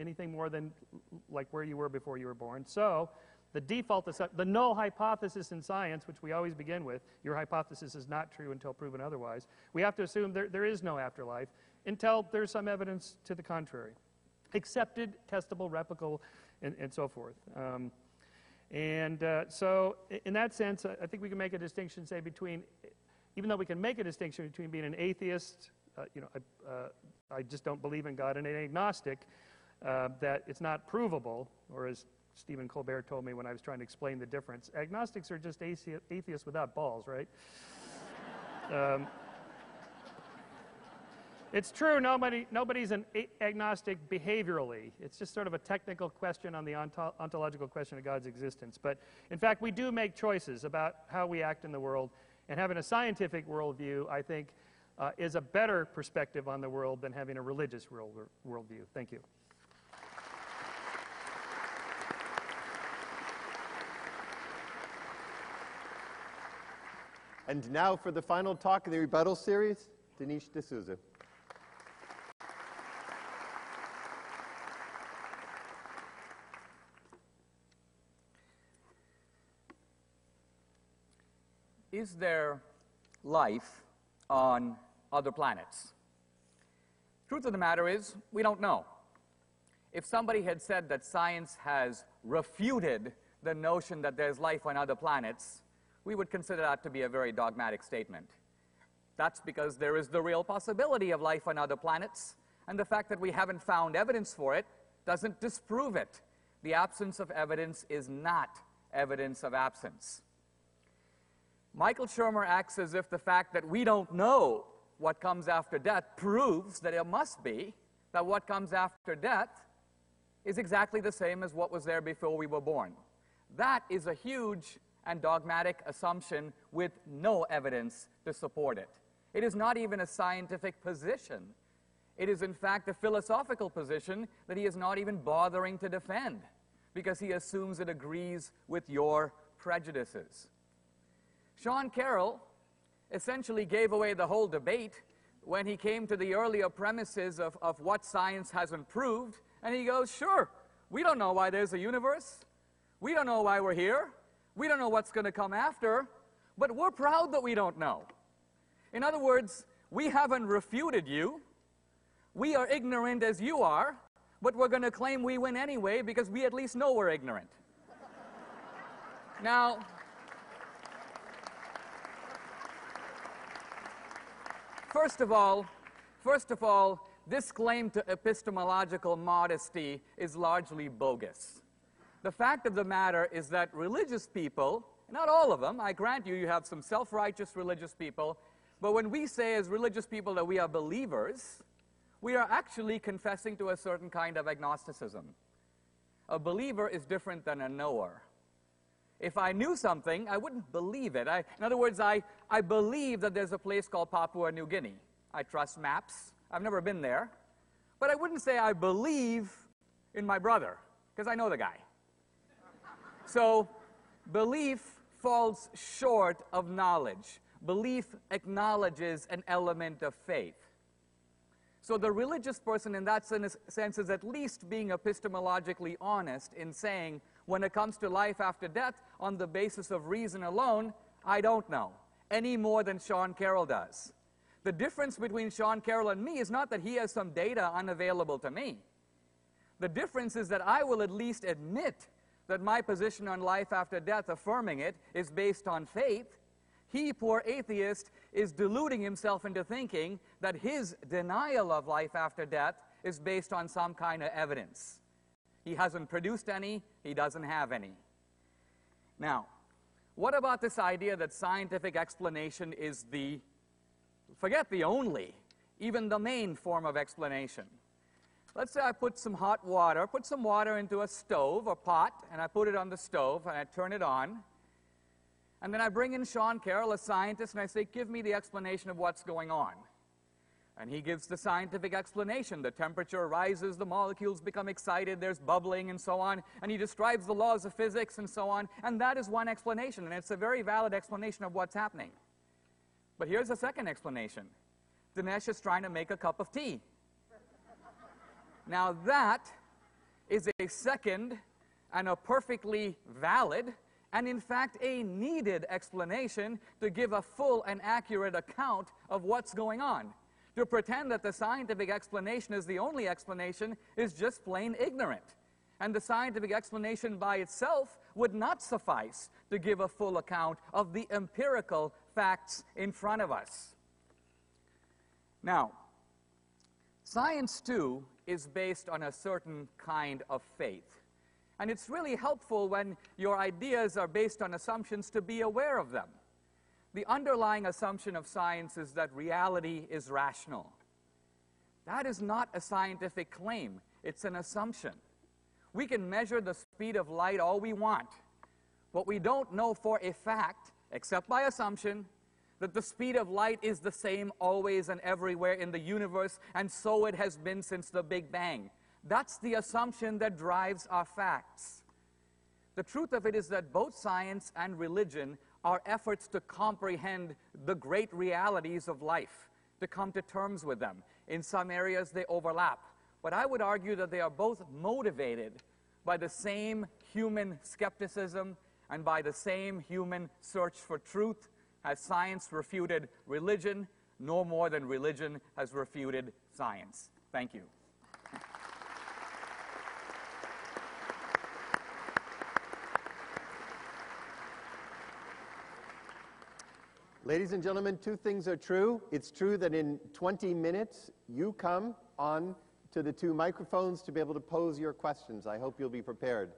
anything more than like where you were before you were born. So the default, the null hypothesis in science, which we always begin with, your hypothesis is not true until proven otherwise, we have to assume there is no afterlife until there's some evidence to the contrary. Accepted, testable, replicable, and so forth. So in that sense, I think we can make a distinction, say, between, even though we can make a distinction between being an atheist, I just don't believe in God, and an agnostic, that it's not provable, or as Stephen Colbert told me when I was trying to explain the difference, agnostics are just atheists without balls, right? It's true, nobody's an agnostic behaviorally. It's just sort of a technical question on the ontological question of God's existence. But in fact, we do make choices about how we act in the world. And having a scientific worldview, I think, is a better perspective on the world than having a religious worldview. Thank you. And now for the final talk of the rebuttal series, Dinesh D'Souza. Is there life on other planets? Truth of the matter is, we don't know. If somebody had said that science has refuted the notion that there's life on other planets, we would consider that to be a very dogmatic statement. That's because there is the real possibility of life on other planets, and the fact that we haven't found evidence for it doesn't disprove it. The absence of evidence is not evidence of absence. Michael Shermer acts as if the fact that we don't know what comes after death proves that it must be that what comes after death is exactly the same as what was there before we were born. That is a huge and dogmatic assumption with no evidence to support it. It is not even a scientific position. It is, in fact, a philosophical position that he is not even bothering to defend because he assumes it agrees with your prejudices. Sean Carroll essentially gave away the whole debate when he came to the earlier premises of what science hasn't proved, and he goes, sure, We don't know why there's a universe. We don't know why we're here. We don't know what's going to come after, but we're proud that we don't know. In other words, we haven't refuted you. We are ignorant as you are, but we're going to claim we win anyway because we at least know we're ignorant. Now, first of all, this claim to epistemological modesty is largely bogus. The fact of the matter is that religious people, not all of them, I grant you, you have some self-righteous religious people, but when we say as religious people that we are believers, we are actually confessing to a certain kind of agnosticism. A believer is different than a knower. If I knew something, I wouldn't believe it. In other words, I believe that there's a place called Papua New Guinea. I trust maps. I've never been there. But I wouldn't say I believe in my brother, because I know the guy. So belief falls short of knowledge. Belief acknowledges an element of faith. So the religious person in that sense is at least being epistemologically honest in saying, when it comes to life after death, on the basis of reason alone, I don't know, any more than Sean Carroll does. The difference between Sean Carroll and me is not that he has some data unavailable to me. The difference is that I will at least admit that my position on life after death, affirming it, is based on faith. He, poor atheist, is deluding himself into thinking that his denial of life after death is based on some kind of evidence. He hasn't produced any, he doesn't have any. Now, what about this idea that scientific explanation is the, forget the only, even the main form of explanation? Let's say I put some hot water, put some water into a stove or pot, and I put it on the stove and I turn it on, and then I bring in Sean Carroll, a scientist, and I say, give me the explanation of what's going on. And he gives the scientific explanation. The temperature rises, the molecules become excited, there's bubbling and so on, and he describes the laws of physics and so on, and that is one explanation, and it's a very valid explanation of what's happening. But here's a second explanation. Dinesh is trying to make a cup of tea. Now that is a second and a perfectly valid and in fact a needed explanation to give a full and accurate account of what's going on. To pretend that the scientific explanation is the only explanation is just plain ignorant. And the scientific explanation by itself would not suffice to give a full account of the empirical facts in front of us. Now, science too is based on a certain kind of faith. And it's really helpful when your ideas are based on assumptions to be aware of them. The underlying assumption of science is that reality is rational. That is not a scientific claim. It's an assumption. We can measure the speed of light all we want, but we don't know for a fact, except by assumption, that the speed of light is the same always and everywhere in the universe, and so it has been since the Big Bang. That's the assumption that drives our facts. The truth of it is that both science and religion are efforts to comprehend the great realities of life, to come to terms with them. In some areas they overlap, but I would argue that they are both motivated by the same human skepticism and by the same human search for truth. Has science refuted religion, no more than religion has refuted science. Thank you. Ladies and gentlemen, two things are true. It's true that in 20 minutes, you come on to the two microphones to be able to pose your questions. I hope you'll be prepared.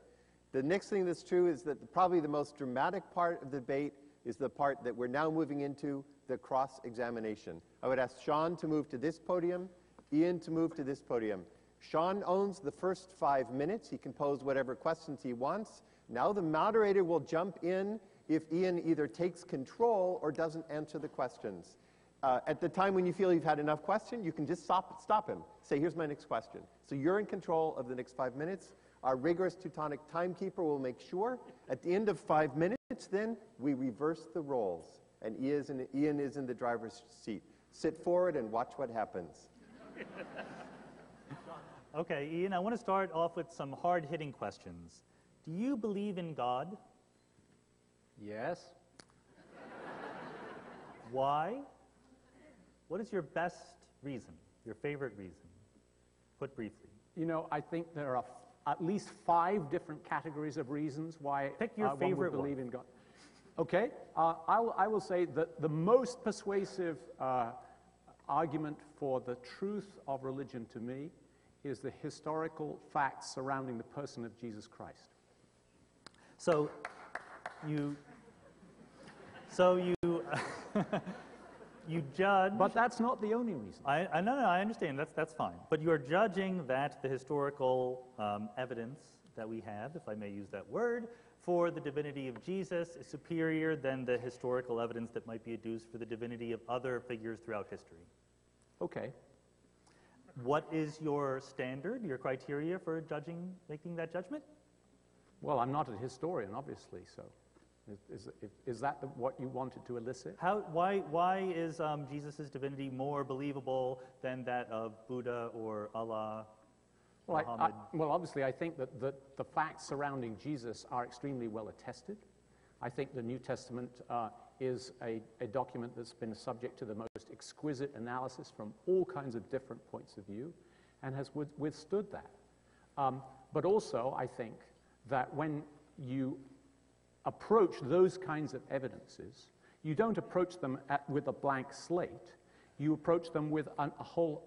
The next thing that's true is that probably the most dramatic part of the debate is the part that we're now moving into, the cross-examination. I would ask Sean to move to this podium, Ian to move to this podium. Sean owns the first 5 minutes. He can pose whatever questions he wants. Now the moderator will jump in if Ian either takes control or doesn't answer the questions. At the time when you feel you've had enough question, you can just stop him. Say, here's my next question. So you're in control of the next 5 minutes. Our rigorous Teutonic timekeeper will make sure. At the end of 5 minutes, then, we reverse the roles. And Ian is in the driver's seat. Sit forward and watch what happens. Okay, Ian, I want to start off with some hard-hitting questions. Do you believe in God? Yes. Why? What is your best reason, your favorite reason? Put briefly. You know, I think there are at least 5 different categories of reasons why one would believe in God. Okay, I will say that the most persuasive argument for the truth of religion to me is the historical facts surrounding the person of Jesus Christ. So, you judge... But that's not the only reason. No, I understand. That's fine. But you're judging that the historical evidence that we have, if I may use that word, for the divinity of Jesus is superior than the historical evidence that might be adduced for the divinity of other figures throughout history. Okay. What is your standard, your criteria for judging, making that judgment? Well, I'm not a historian, obviously, so is that what you wanted to elicit? Why is Jesus' divinity more believable than that of Buddha or Allah? Well, well, obviously, I think that the facts surrounding Jesus are extremely well attested. I think the New Testament is a document that's been subject to the most exquisite analysis from all kinds of different points of view and has withstood that. But also, I think that when you approach those kinds of evidences, you don't approach them with a blank slate. You approach them with a whole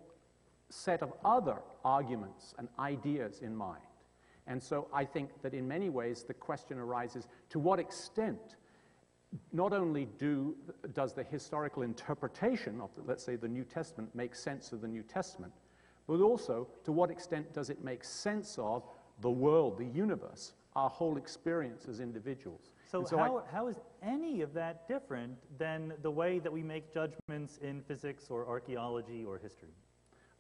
set of other arguments and ideas in mind. And so I think that in many ways the question arises, to what extent not only does the historical interpretation of, let's say, the New Testament make sense of the New Testament, but also to what extent does it make sense of the world, the universe, our whole experience as individuals. So how is any of that different than the way that we make judgments in physics or archaeology or history?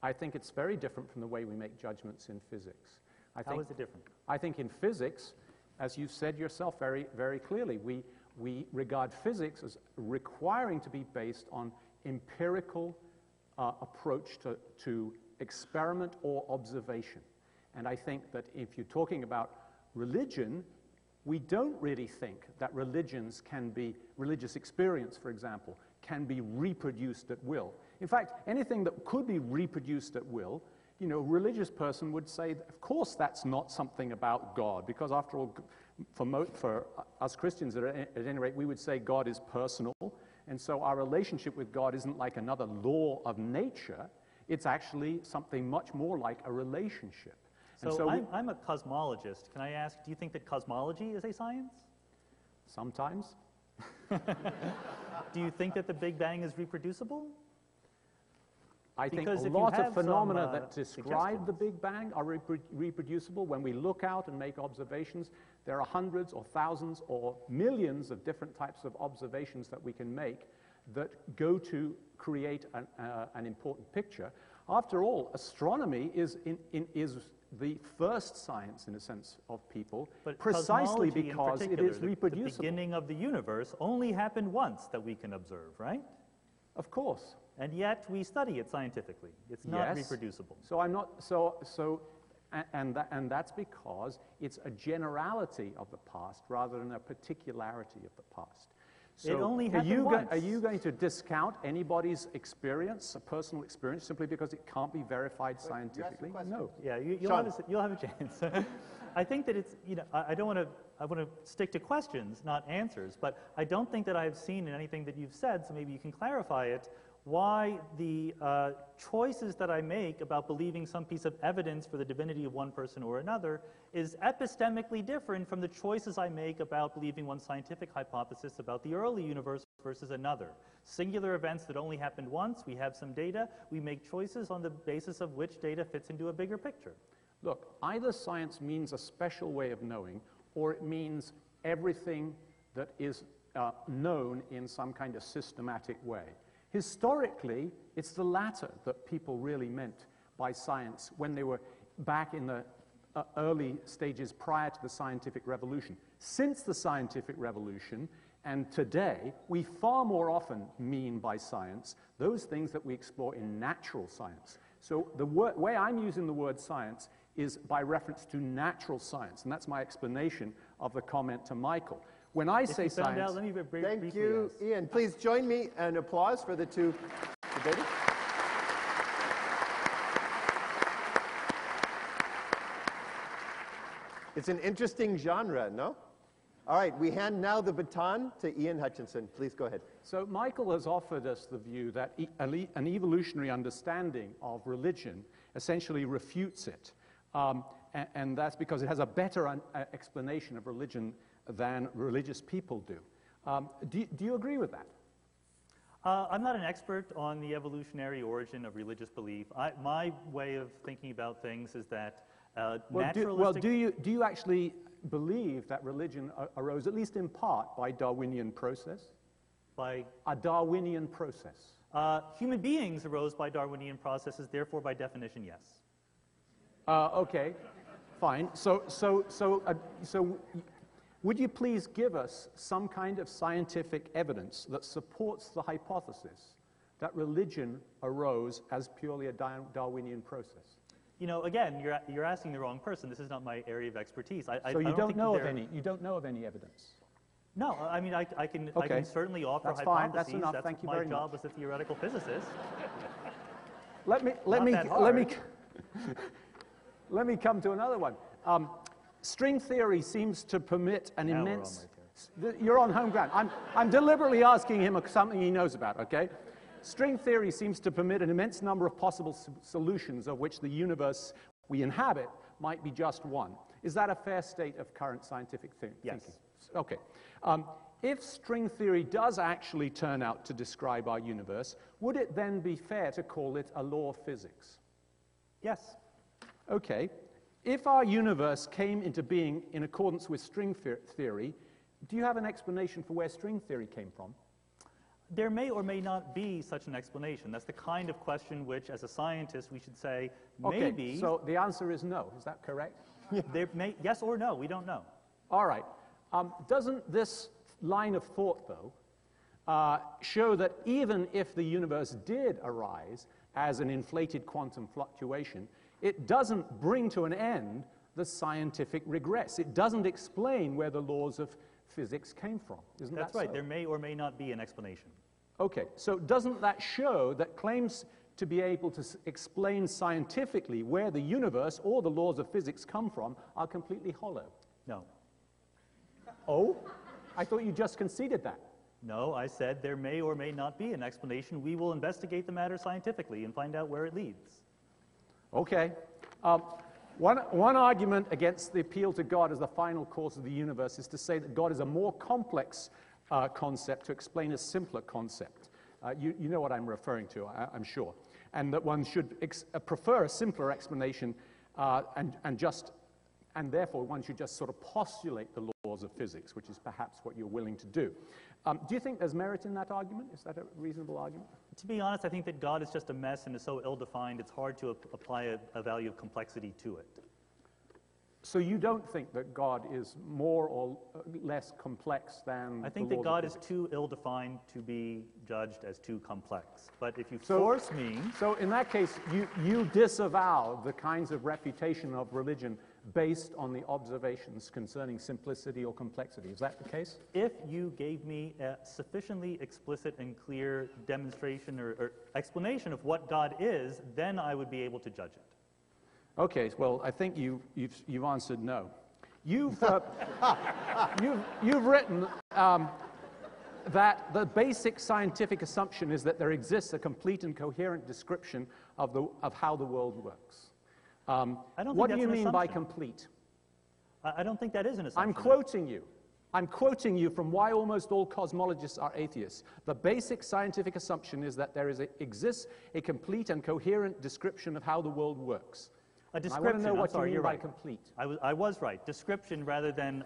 I think it's very different from the way we make judgments in physics. How is it different? I think in physics, as you've said yourself very, very clearly, we regard physics as requiring to be based on empirical approach to experiment or observation. And I think that if you're talking about religion, we don't really think that religious experience, for example, can be reproduced at will. In fact, anything that could be reproduced at will, you know, a religious person would say, of course that's not something about God, because after all, for us Christians at any rate, we would say God is personal, and so our relationship with God isn't like another law of nature, it's actually something much more like a relationship. So I'm a cosmologist. Can I ask, do you think that cosmology is a science? Sometimes. Do you think that the Big Bang is reproducible? I think a lot of phenomena that describe the Big Bang are reproducible. When we look out and make observations, there are hundreds or thousands or millions of different types of observations that we can make that go to create an important picture. After all, astronomy is the first science, in a sense, of people, but precisely because it is reproducible. The beginning of the universe only happened once that we can observe, right? Of course. And yet we study it scientifically. It's not reproducible. So I'm not, and that's because it's a generality of the past rather than a particularity of the past. So it only happened once. Are you going to discount anybody's experience, a personal experience, simply because it can't be verified scientifically? No. Yeah, you'll have a chance. I think that it's, you know, I want to stick to questions, not answers, but I don't think that I've seen in anything that you've said, so maybe you can clarify it, why the choices that I make about believing some piece of evidence for the divinity of one person or another is epistemically different from the choices I make about believing one scientific hypothesis about the early universe versus another. Singular events that only happened once, we have some data, we make choices on the basis of which data fits into a bigger picture. Look, either science means a special way of knowing, or it means everything that is known in some kind of systematic way. Historically, it's the latter that people really meant by science when they were back in the early stages prior to the scientific revolution. Since the scientific revolution and today, we far more often mean by science those things that we explore in natural science. So the way I'm using the word science is by reference to natural science, and that's my explanation of the comment to Michael. When I say science... Out, let me very thank you, ask. Ian. Please join me in applause for the two debaters. It's an interesting genre, no? All right, we hand now the baton to Ian Hutchinson. Please go ahead. So Michael has offered us the view that an evolutionary understanding of religion essentially refutes it. And that's because it has a better explanation of religion than religious people do. Do you agree with that? I'm not an expert on the evolutionary origin of religious belief. My way of thinking about things is that do you actually believe that religion arose, at least in part, by Darwinian process? By a Darwinian process. Human beings arose by Darwinian processes, therefore, by definition, yes. Okay, fine. So would you please give us some kind of scientific evidence that supports the hypothesis that religion arose as purely a Darwinian process? You know, again, you're asking the wrong person. This is not my area of expertise. You don't know of any evidence? No, I mean, I can certainly offer hypotheses. That's fine, that's enough, thank you very much. That's my job as a theoretical physicist. Let me come to another one. String theory seems to permit an immense... You're on home ground. I'm deliberately asking him something he knows about, okay? String theory seems to permit an immense number of possible solutions of which the universe we inhabit might be just one. Is that a fair state of current scientific thinking? Yes. Okay. If string theory does actually turn out to describe our universe, would it then be fair to call it a law of physics? Yes. Okay. If our universe came into being in accordance with string theory, do you have an explanation for where string theory came from? There may or may not be such an explanation. That's the kind of question which, as a scientist, we should say, maybe... Okay, so the answer is no. Is that correct? Yes or no, we don't know. All right. Doesn't this line of thought, though, show that even if the universe did arise as an inflated quantum fluctuation, it doesn't bring to an end the scientific regress. It doesn't explain where the laws of physics came from. Isn't that so? That's right. There may or may not be an explanation. Okay. So doesn't that show that claims to be able to explain scientifically where the universe or the laws of physics come from are completely hollow? No. Oh? I thought you just conceded that. No, I said there may or may not be an explanation. We will investigate the matter scientifically and find out where it leads. Okay. One argument against the appeal to God as the final cause of the universe is to say that God is a more complex concept to explain a simpler concept. You know what I'm referring to, I'm sure. And that one should prefer a simpler explanation and therefore one should just sort of postulate the laws of physics, which is perhaps what you're willing to do. Do you think there's merit in that argument? Is that a reasonable argument? To be honest, I think that God is just a mess and is so ill-defined, it's hard to apply a value of complexity to it. So you don't think that God is more or less complex than... I think that God is too ill-defined to be judged as too complex. But if you force me... So in that case, you disavow the kinds of refutation of religion based on the observations concerning simplicity or complexity. Is that the case? If you gave me a sufficiently explicit and clear demonstration or explanation of what God is, then I would be able to judge it. Okay, well, I think you've answered no. You've written that the basic scientific assumption is that there exists a complete and coherent description of how the world works. What do you mean by complete? I don't think that is an assumption. I'm quoting you. I'm quoting you from why almost all cosmologists are atheists. The basic scientific assumption is that there exists a complete and coherent description of how the world works. A description, I want to know what you mean by complete. I was right. Description rather than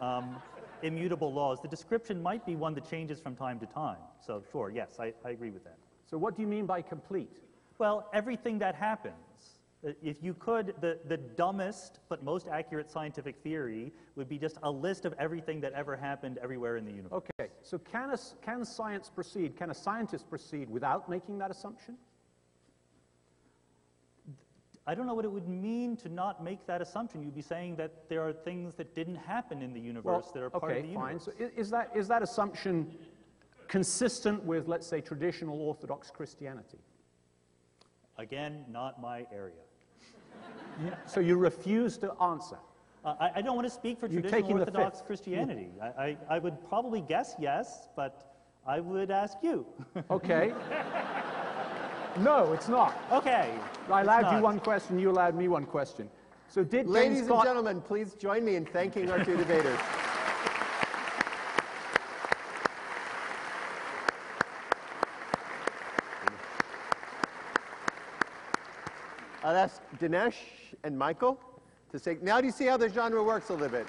immutable laws. The description might be one that changes from time to time. So sure, yes, I agree with that. So what do you mean by complete? Well, everything that happens. If you could, the dumbest but most accurate scientific theory would be just a list of everything that ever happened everywhere in the universe. Okay, so can a scientist proceed without making that assumption? I don't know what it would mean to not make that assumption. You'd be saying that there are things that didn't happen in the universe that are part of the universe. Okay, fine. So is that assumption consistent with, let's say, traditional Orthodox Christianity? Again, not my area. So you refuse to answer? I don't want to speak for traditional Orthodox Christianity. I would probably guess yes, but I would ask you. Okay. No, it's not. Okay. I allowed you one question, you allowed me one question. So did Ladies and gentlemen, please join me in thanking our two debaters. I'll ask Dinesh and Michael to say, now do you see how the genre works a little bit?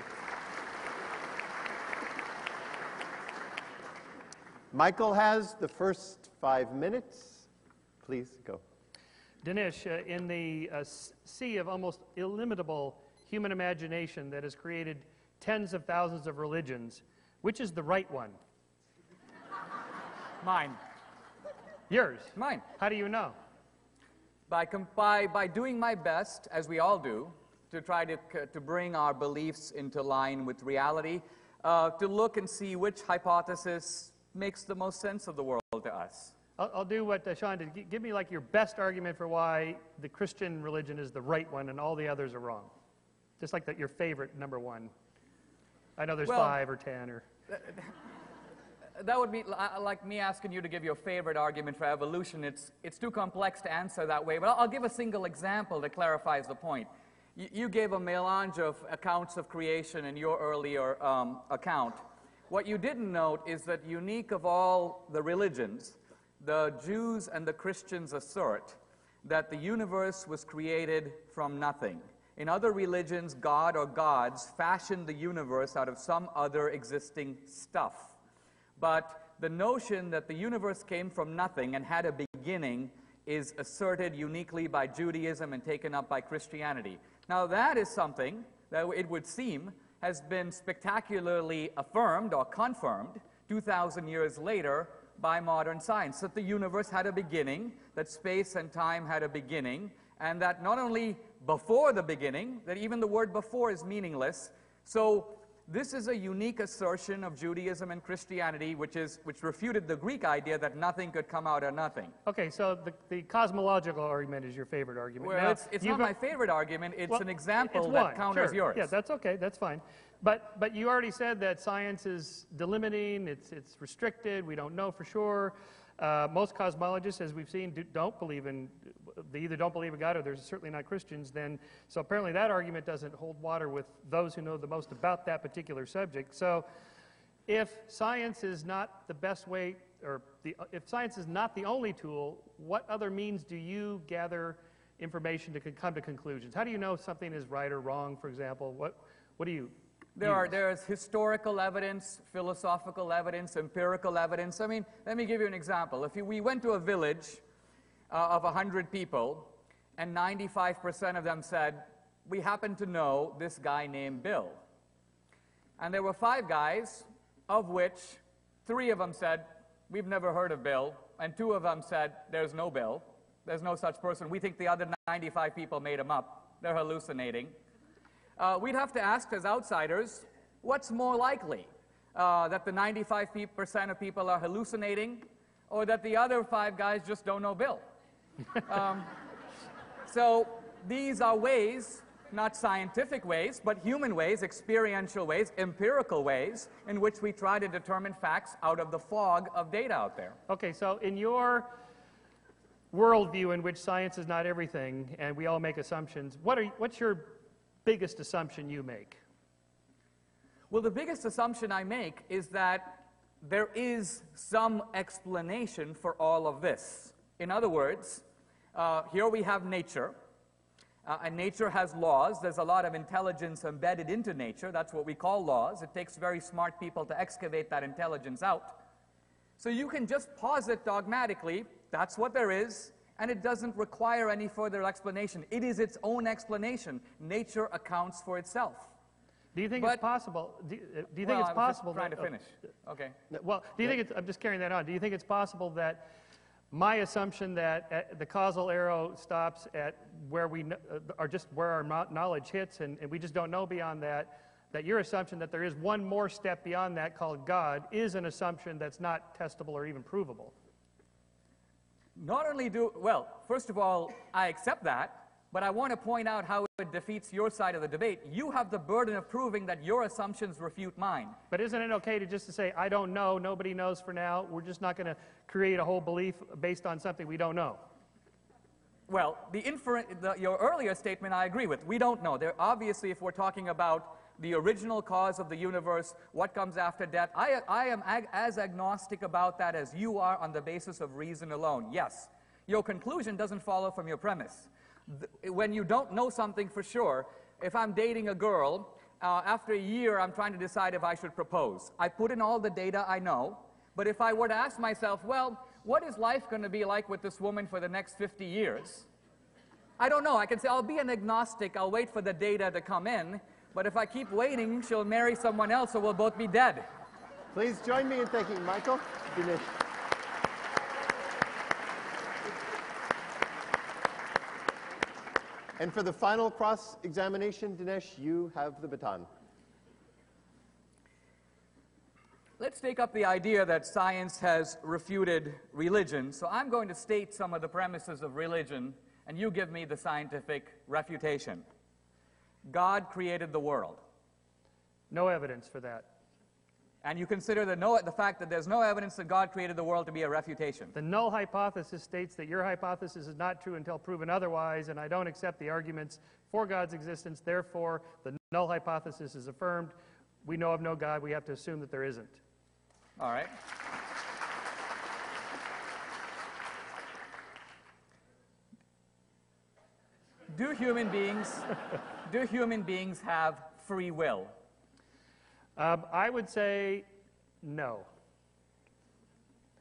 Michael has the first 5 minutes. Please go. Dinesh, in the sea of almost illimitable human imagination that has created tens of thousands of religions, which is the right one? Mine. Yours? Mine. How do you know? By doing my best, as we all do, to try to bring our beliefs into line with reality, to look and see which hypothesis makes the most sense of the world to us. I'll do what Sean did. Give me like your best argument for why the Christian religion is the right one and all the others are wrong. Just like that, your favorite number one. I know there's 5 or 10 or... That would be like me asking you to give your favorite argument for evolution. It's too complex to answer that way, but I'll give a single example that clarifies the point. You gave a melange of accounts of creation in your earlier account. What you didn't note is that unique of all the religions, the Jews and the Christians assert that the universe was created from nothing. In other religions, God or gods fashioned the universe out of some other existing stuff. But the notion that the universe came from nothing and had a beginning is asserted uniquely by Judaism and taken up by Christianity. Now that is something that it would seem has been spectacularly affirmed or confirmed 2,000 years later by modern science, that the universe had a beginning, that space and time had a beginning, and that not only before the beginning, that even the word before is meaningless. So this is a unique assertion of Judaism and Christianity, which refuted the Greek idea that nothing could come out of nothing. Okay, so the cosmological argument is your favorite argument. Well, now, it's not my favorite argument, it's an example that counters yours. Yeah, that's okay, that's fine. But you already said that science is delimiting, it's restricted, we don't know for sure. Most cosmologists, as we've seen, don't believe in, they either don't believe in God or they're certainly not Christians then. So apparently that argument doesn't hold water with those who know the most about that particular subject. So if science is not the best way, or if science is not the only tool, what other means do you gather information to come to conclusions? How do you know something is right or wrong, for example? What do you... There is historical evidence, philosophical evidence, empirical evidence. I mean, let me give you an example. If we went to a village of 100 people, and 95% of them said, we happen to know this guy named Bill. And there were 5 guys, of which 3 of them said, we've never heard of Bill, and 2 of them said, there's no Bill, there's no such person. We think the other 95 people made him up. They're hallucinating. We'd have to ask, as outsiders, what's more likely? That the 95% of people are hallucinating, or that the other 5 guys just don't know Bill? So these are ways, not scientific ways, but human ways, experiential ways, empirical ways, in which we try to determine facts out of the fog of data out there. Okay, so in your worldview in which science is not everything, and we all make assumptions, what's your biggest assumption you make? Well, the biggest assumption I make is that there is some explanation for all of this. In other words, here we have nature, and nature has laws. There's a lot of intelligence embedded into nature. That's what we call laws. It takes very smart people to excavate that intelligence out. So you can just posit dogmatically, that's what there is, and it doesn't require any further explanation. It is its own explanation. Nature accounts for itself. Do you think it's possible? Do you think it's possible? I'm just trying to finish. Okay. Well, do you think it's? I'm just carrying that on. Do you think it's possible that my assumption that the causal arrow stops at where we are, just where our knowledge hits, and we just don't know beyond that, that your assumption that there is one more step beyond that called God is an assumption that's not testable or even provable. Not only do, well, first of all, I accept that, but I want to point out how it defeats your side of the debate. You have the burden of proving that your assumptions refute mine. But isn't it okay to just to say, I don't know, nobody knows for now, we're just not going to create a whole belief based on something we don't know? Well, your earlier statement I agree with. We don't know. There, obviously, if we're talking about the original cause of the universe, what comes after death, I am as agnostic about that as you are on the basis of reason alone. Yes, your conclusion doesn't follow from your premise. When you don't know something for sure, if I'm dating a girl, after a year I'm trying to decide if I should propose. I put in all the data I know, but if I were to ask myself, well, what is life going to be like with this woman for the next 50 years? I don't know. I can say, I'll be an agnostic, I'll wait for the data to come in, but if I keep waiting, she'll marry someone else, or we'll both be dead. Please join me in thanking Michael, Dinesh. And for the final cross-examination, Dinesh, you have the baton. Let's take up the idea that science has refuted religion. So I'm going to state some of the premises of religion, and you give me the scientific refutation. God created the world. No evidence for that. And you consider the fact that there's no evidence that God created the world to be a refutation. The null hypothesis states that your hypothesis is not true until proven otherwise, and I don't accept the arguments for God's existence. Therefore, the null hypothesis is affirmed. We know of no God. We have to assume that there isn't. All right. Do human beings have free will? I would say no,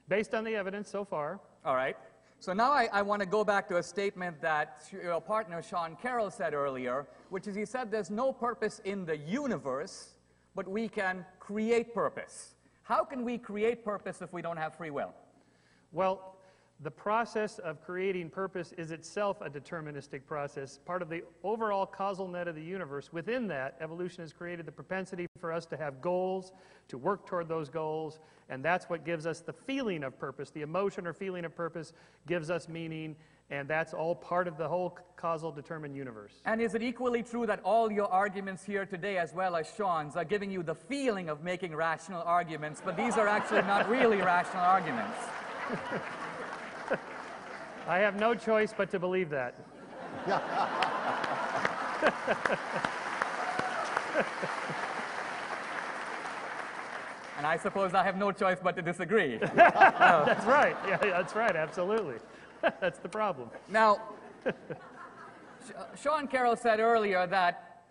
based on the evidence so far. All right. So now I want to go back to a statement that your partner, Sean Carroll, said earlier, which is he said there's no purpose in the universe, but we can create purpose. How can we create purpose if we don't have free will? Well, the process of creating purpose is itself a deterministic process, part of the overall causal net of the universe. Within that, evolution has created the propensity for us to have goals, to work toward those goals, and that's what gives us the feeling of purpose. The emotion or feeling of purpose gives us meaning, and that's all part of the whole causal determined universe. And is it equally true that all your arguments here today, as well as Sean's, are giving you the feeling of making rational arguments, but these are actually not really rational arguments? I have no choice but to believe that. And I suppose I have no choice but to disagree. That's right. Yeah, that's right. Absolutely. That's the problem. Now, Sean Carroll said earlier that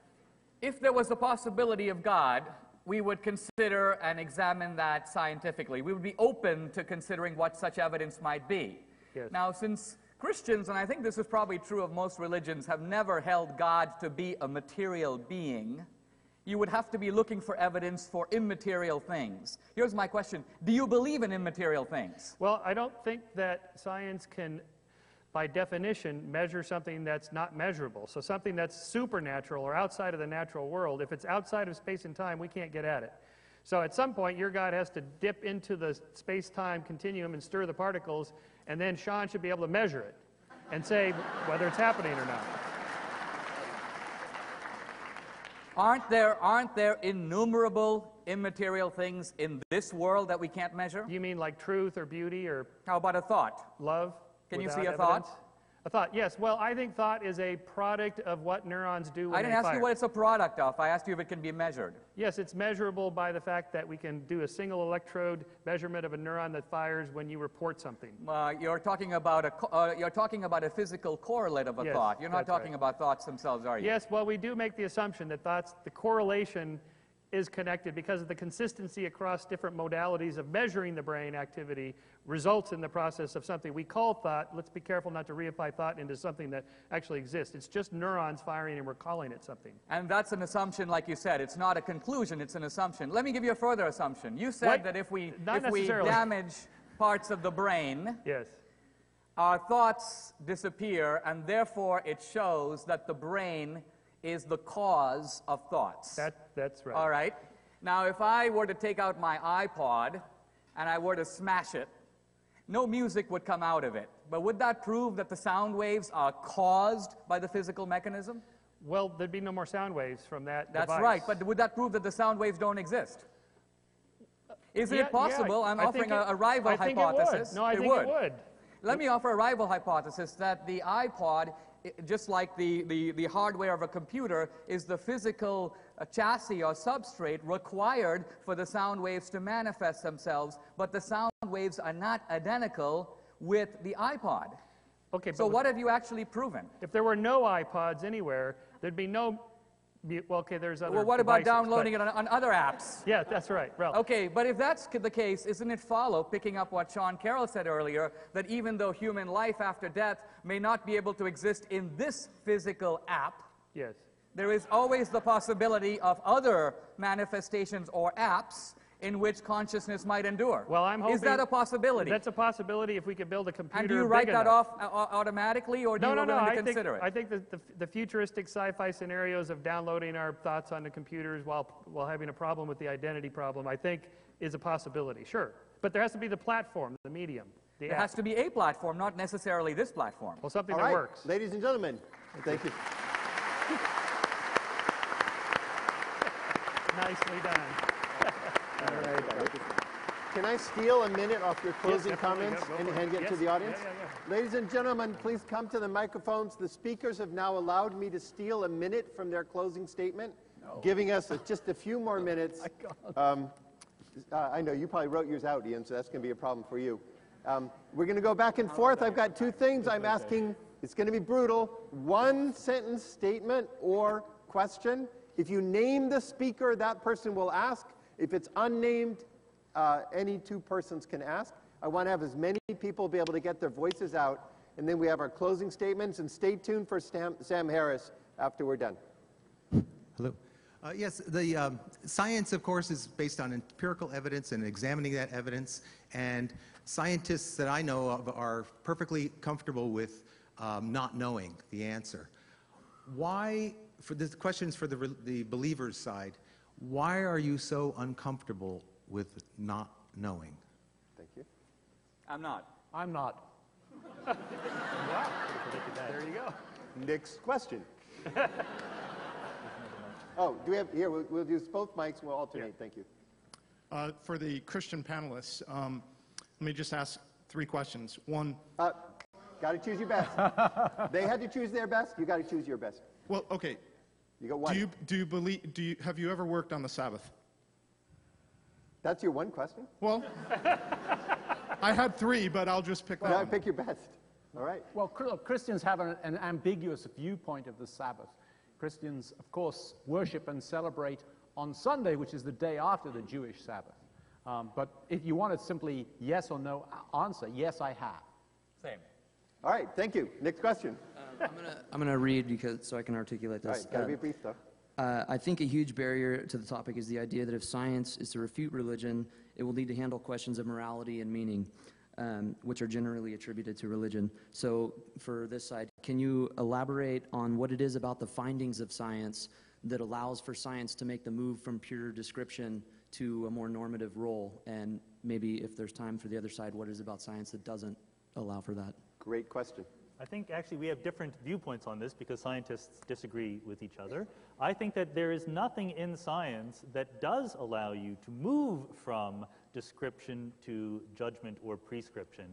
if there was a possibility of God, we would consider and examine that scientifically. We would be open to considering what such evidence might be. Yes. Now, since Christians, and I think this is probably true of most religions, have never held God to be a material being, you would have to be looking for evidence for immaterial things. Here's my question. Do you believe in immaterial things? Well, I don't think that science can, by definition, measure something that's not measurable. So something that's supernatural or outside of the natural world, if it's outside of space and time, we can't get at it. So at some point, your God has to dip into the space-time continuum and stir the particles, and then Sean should be able to measure it and say whether it's happening or not. Aren't there innumerable immaterial things in this world that we can't measure? You mean like truth or beauty or... How about a thought? Love? Can you see a thought? A thought, yes. Well, I think thought is a product of what neurons do when they fire. I didn't ask you what it's a product of. I asked you if it can be measured. Yes, it's measurable by the fact that we can do a single electrode measurement of a neuron that fires when you report something. You're talking about a physical correlate of a thought. You're not talking about thoughts themselves, are you? Yes, well, we do make the assumption that thoughts, the correlation is connected because of the consistency across different modalities of measuring the brain activity results in the process of something we call thought. Let's be careful not to reify thought into something that actually exists. It's just neurons firing and we're calling it something. And that's an assumption, like you said. It's not a conclusion, it's an assumption. Let me give you a further assumption. You said that if we damage parts of the brain, yes, our thoughts disappear, and therefore it shows that the brain is the cause of thoughts. That's right. All right. Now, if I were to take out my iPod and I were to smash it, no music would come out of it. But would that prove that the sound waves are caused by the physical mechanism? Well, there'd be no more sound waves from that device. That's right. But would that prove that the sound waves don't exist? Is it possible? I'm offering a rival hypothesis. No, I think it would. Let me offer a rival hypothesis that the iPod, just like the hardware of a computer, is the physical chassis or substrate required for the sound waves to manifest themselves, but the sound waves are not identical with the iPod. Okay, so what have you actually proven? If there were no iPods anywhere, there'd be no... Well, okay, there's other... Well, what about downloading it on other apps? Yeah, that's right. Ralph. Okay, but if that's the case, isn't it follow, picking up what Sean Carroll said earlier, that even though human life after death may not be able to exist in this physical app, yes, there is always the possibility of other manifestations or apps in which consciousness might endure. Well, I'm hoping... Is that a possibility? That's a possibility if we could build a computer. And do you write that off automatically, or do you want to consider it? I think that the futuristic sci-fi scenarios of downloading our thoughts onto computers while having a problem with the identity problem, I think, is a possibility, sure. But there has to be the platform, the medium, the app. There has to be a platform, not necessarily this platform. Well, something that works. Ladies and gentlemen, thank you. Nicely done. All right. Can I steal a minute off your closing comments and get to the audience? Yeah. Ladies and gentlemen, please come to the microphones. The speakers have now allowed me to steal a minute from their closing statement, giving us just a few more minutes. I know you probably wrote yours out, Ian, so that's going to be a problem for you. We're going to go back and forth. I've got two things I'm asking. It's going to be brutal. One sentence statement or question. If you name the speaker, that person will ask. If it's unnamed, any two persons can ask. I want to have as many people be able to get their voices out. And then we have our closing statements. And stay tuned for Sam Harris after we're done. Hello. Yes, the science, of course, is based on empirical evidence and examining that evidence. And scientists that I know of are perfectly comfortable with not knowing the answer. Why, for this question's for the believer's side, why are you so uncomfortable with not knowing? Thank you. I'm not. I'm not. Wow. There you go. Next question. Oh, do we have, here, we'll use both mics, we'll alternate, thank you. For the Christian panelists, let me just ask three questions. One. Gotta choose your best. They had to choose their best, you gotta choose your best. Well, okay. You got one. Do you believe? Have you ever worked on the Sabbath? That's your one question. Well, I had three, but I'll just pick that one. Pick your best. All right. Well, Christians have an ambiguous viewpoint of the Sabbath. Christians, of course, worship and celebrate on Sunday, which is the day after the Jewish Sabbath. But if you want to simply yes or no answer, yes, I have. Same. All right. Thank you. Next question. I'm gonna read so I can articulate this. All right, gotta be brief though. I think a huge barrier to the topic is the idea that if science is to refute religion, it will need to handle questions of morality and meaning, which are generally attributed to religion. So for this side, can you elaborate on what it is about the findings of science that allows for science to make the move from pure description to a more normative role? And maybe if there's time for the other side, what is about science that doesn't allow for that? Great question. I think actually we have different viewpoints on this because scientists disagree with each other. I think that there is nothing in science that does allow you to move from description to judgment or prescription.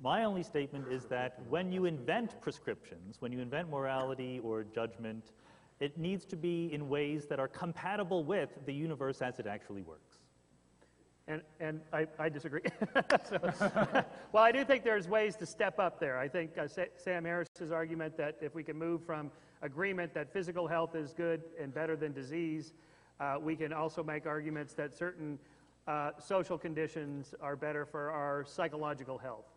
My only statement is that when you invent prescriptions, when you invent morality or judgment, it needs to be in ways that are compatible with the universe as it actually works. And I disagree. Well, I do think there's ways to step up there. I think Sam Harris's argument that if we can move from agreement that physical health is good and better than disease, we can also make arguments that certain social conditions are better for our psychological health.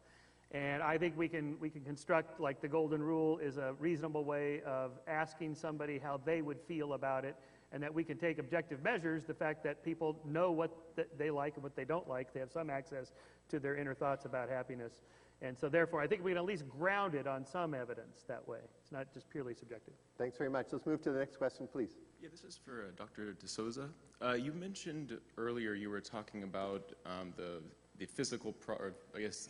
And I think we can construct, like the golden rule is a reasonable way of asking somebody how they would feel about it, and that we can take objective measures, the fact that people know what they like and what they don't like, they have some access to their inner thoughts about happiness. And so therefore, I think we can at least ground it on some evidence that way. It's not just purely subjective. Thanks very much. Let's move to the next question, please. Yeah, this is for Dr. D'Souza. You mentioned earlier you were talking about the physical,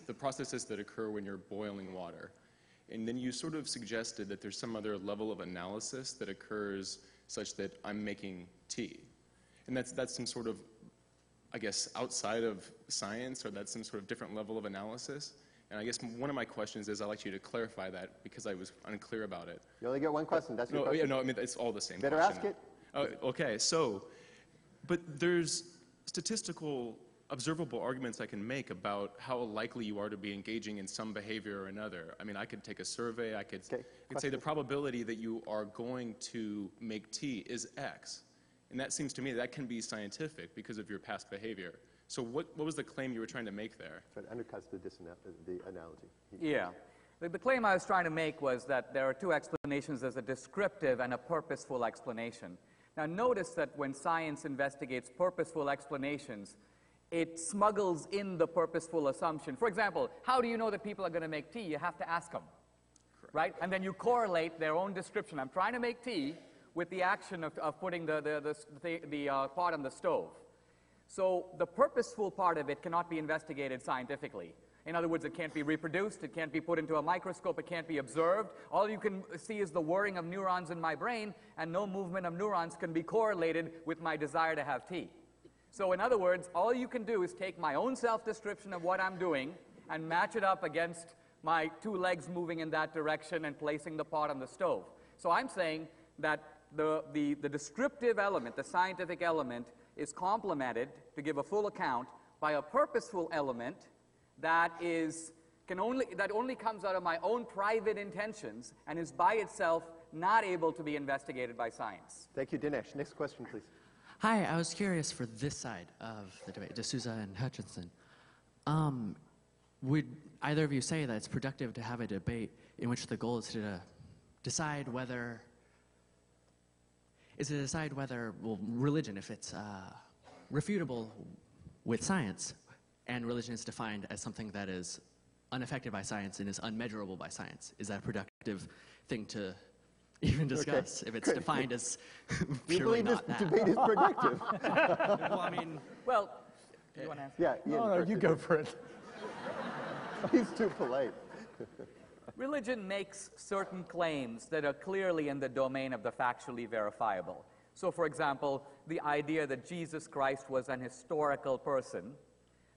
the processes that occur when you're boiling water. And then you sort of suggested that there's some other level of analysis that occurs such that I'm making tea. And that's some sort of, I guess, outside of science, or that's some sort of different level of analysis. And I guess one of my questions is I'd like you to clarify that because I was unclear about it. You only get one question. That's your question. Yeah, no, I mean, it's all the same question. Better ask it. Okay, so, but there's statistical observable arguments I can make about how likely you are to be engaging in some behavior or another. I mean, I could take a survey, I could say the probability that you are going to make tea is X. And that seems to me that can be scientific because of your past behavior. So what was the claim you were trying to make there? It undercuts the analogy. Yeah. The claim I was trying to make was that there are two explanations. There's a descriptive and a purposeful explanation. Now, notice that when science investigates purposeful explanations, it smuggles in the purposeful assumption. For example, how do you know that people are going to make tea? You have to ask them, right? And then you correlate their own description. I'm trying to make tea with the action of putting the pot on the stove. So the purposeful part of it cannot be investigated scientifically. In other words, it can't be reproduced, it can't be put into a microscope, it can't be observed. All you can see is the whirring of neurons in my brain, and no movement of neurons can be correlated with my desire to have tea. So in other words, all you can do is take my own self-description of what I'm doing and match it up against my two legs moving in that direction and placing the pot on the stove. So I'm saying that the descriptive element, the scientific element, is complemented to give a full account by a purposeful element that only comes out of my own private intentions and is by itself not able to be investigated by science. Thank you, Dinesh. Next question, please. Hi, I was curious for this side of the debate, D'Souza and Hutchinson. Would either of you say that it's productive to have a debate in which the goal is to decide whether, well, religion, if it's refutable with science, and religion is defined as something that is unaffected by science and is unmeasurable by science, is that a productive thing to even discuss if it's defined as purely not that? You believe this debate is productive? Well, I mean, well, you want to answer? Yeah, no, you go for it. He's too polite. Religion makes certain claims that are clearly in the domain of the factually verifiable. So, for example, the idea that Jesus Christ was an historical person,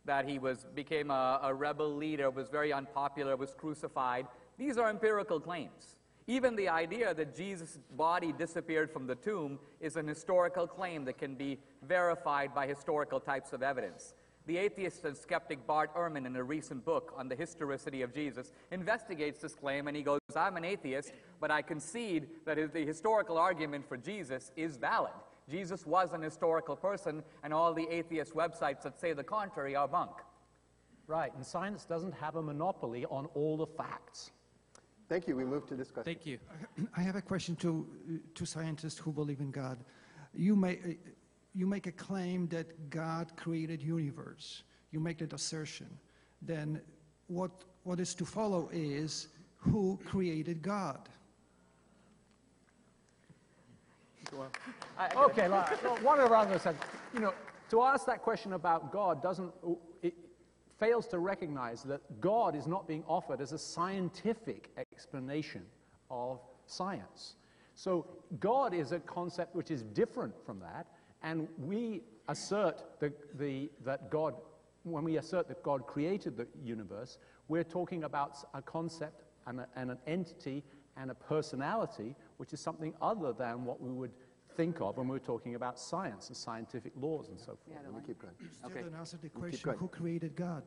that he became a rebel leader, was very unpopular, was crucified. These are empirical claims. Even the idea that Jesus' body disappeared from the tomb is an historical claim that can be verified by historical types of evidence. The atheist and skeptic Bart Ehrman, in a recent book on the historicity of Jesus, investigates this claim, and he goes, I'm an atheist, but I concede that the historical argument for Jesus is valid. Jesus was an historical person, and all the atheist websites that say the contrary are bunk. Right, and science doesn't have a monopoly on all the facts. Thank you. We move to this question. Thank you. I have a question to scientists who believe in God. You make a claim that God created universe. You make that assertion. Then what is to follow is who created God? Okay, one of the others said, you know, to ask that question about God fails to recognize that God is not being offered as a scientific explanation of science. So God is a concept which is different from that, and we assert when we assert that God created the universe, we're talking about a concept and an entity and a personality, which is something other than what we would think of when we're talking about science and scientific laws and so forth. Let me keep going. You still didn't answer the question, who created God?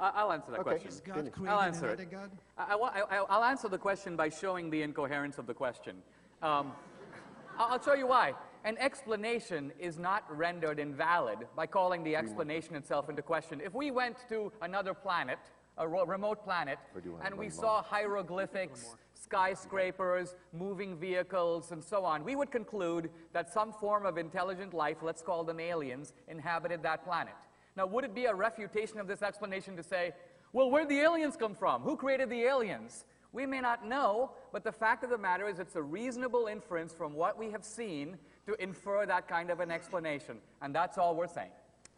I'll answer that question. Is God created another God? I'll answer the question by showing the incoherence of the question. I'll show you why. An explanation is not rendered invalid by calling the explanation itself into question. If we went to another planet, a remote planet, and we saw hieroglyphics, skyscrapers, moving vehicles, and so on, we would conclude that some form of intelligent life, let's call them aliens, inhabited that planet. Now, would it be a refutation of this explanation to say, well, where'd the aliens come from? Who created the aliens? We may not know, but the fact of the matter is it's a reasonable inference from what we have seen to infer that kind of an explanation. And that's all we're saying.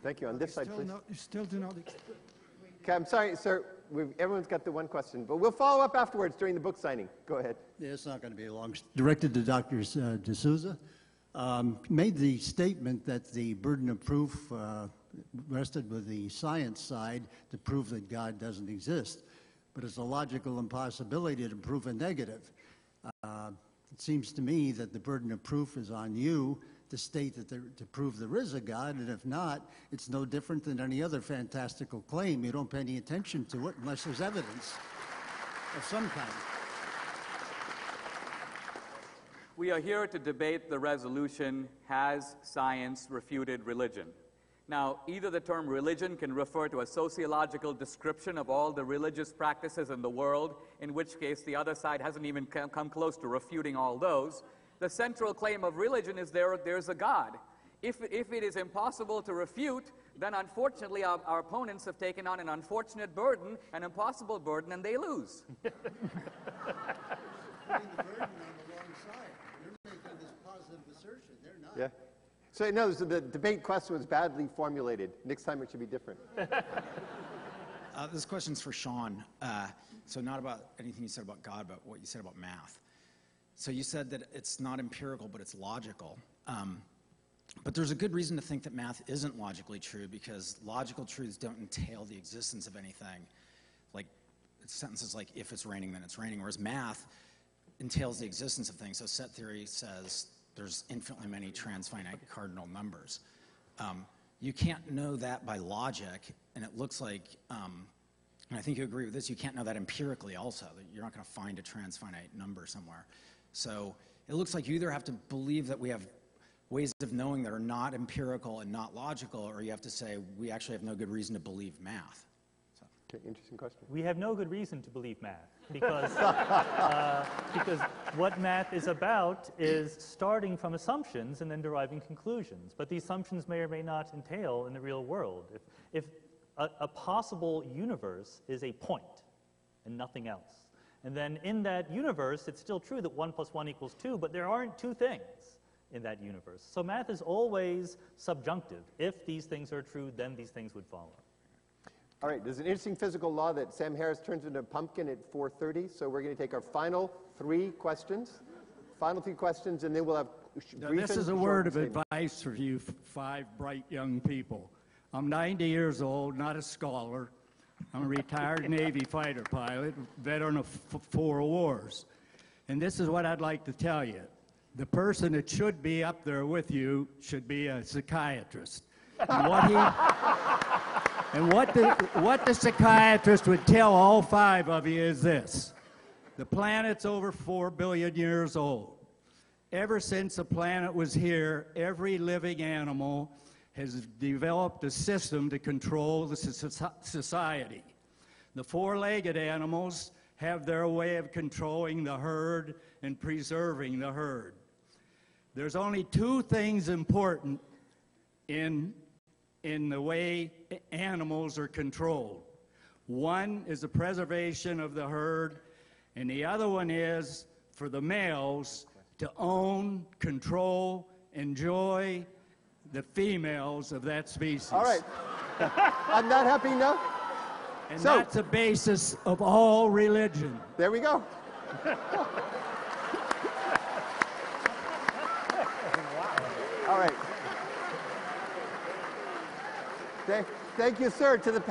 Thank you. On this side, please. You still do not explain. Okay, I'm sorry, sir. Everyone's got the one question, but we'll follow up afterwards during the book signing. Go ahead. Yeah, it's not going to be long. Directed to Dr. D'Souza, made the statement that the burden of proof rested with the science side to prove that God doesn't exist, but it's a logical impossibility to prove a negative. It seems to me that the burden of proof is on you to state that to prove there is a God, and if not, it's no different than any other fantastical claim. You don't pay any attention to it unless there's evidence of some kind. We are here to debate the resolution, has science refuted religion? Now, either the term religion can refer to a sociological description of all the religious practices in the world, in which case the other side hasn't even come close to refuting all those. The central claim of religion is there's a God. If it is impossible to refute, then unfortunately our opponents have taken on an unfortunate burden, an impossible burden, and they lose. Putting the burden on the wrong side. You're making this positive assertion. They're not. Yeah. So no, the debate question was badly formulated. Next time it should be different. This question's for Sean. So not about anything you said about God, but what you said about math. So you said that it's not empirical, but it's logical. But there's a good reason to think that math isn't logically true, because logical truths don't entail the existence of anything. Like sentences like, if it's raining, then it's raining, whereas math entails the existence of things. So set theory says, there's infinitely many transfinite cardinal numbers. You can't know that by logic, and it looks like, and I think you agree with this, you can't know that empirically also. You're not going to find a transfinite number somewhere. So it looks like you either have to believe that we have ways of knowing that are not empirical and not logical, or you have to say we actually have no good reason to believe math. Interesting question. We have no good reason to believe math, because, because what math is about is starting from assumptions and then deriving conclusions. But the assumptions may or may not entail in the real world. If a possible universe is a point and nothing else, and then in that universe it's still true that 1 + 1 = 2, but there aren't two things in that universe. So math is always subjunctive. If these things are true, then these things would follow. All right, there's an interesting physical law that Sam Harris turns into a pumpkin at 4:30, so we're going to take our final three questions. Final three questions, and then we'll have brief. This is a word of advice for you five bright young people. I'm 90 years old, not a scholar. I'm a retired Navy fighter pilot, veteran of 4 wars. And this is what I'd like to tell you. The person that should be up there with you should be a psychiatrist. And what the psychiatrist would tell all five of you is this. The planet's over 4 billion years old. Ever since the planet was here, every living animal has developed a system to control the society. The four-legged animals have their way of controlling the herd and preserving the herd. There's only two things important in the way animals are controlled. One is the preservation of the herd, and the other one is for the males to own, control, enjoy the females of that species. All right. I'm not happy enough. And so, that's the basis of all religion. There we go. All right. Thank you, sir. To the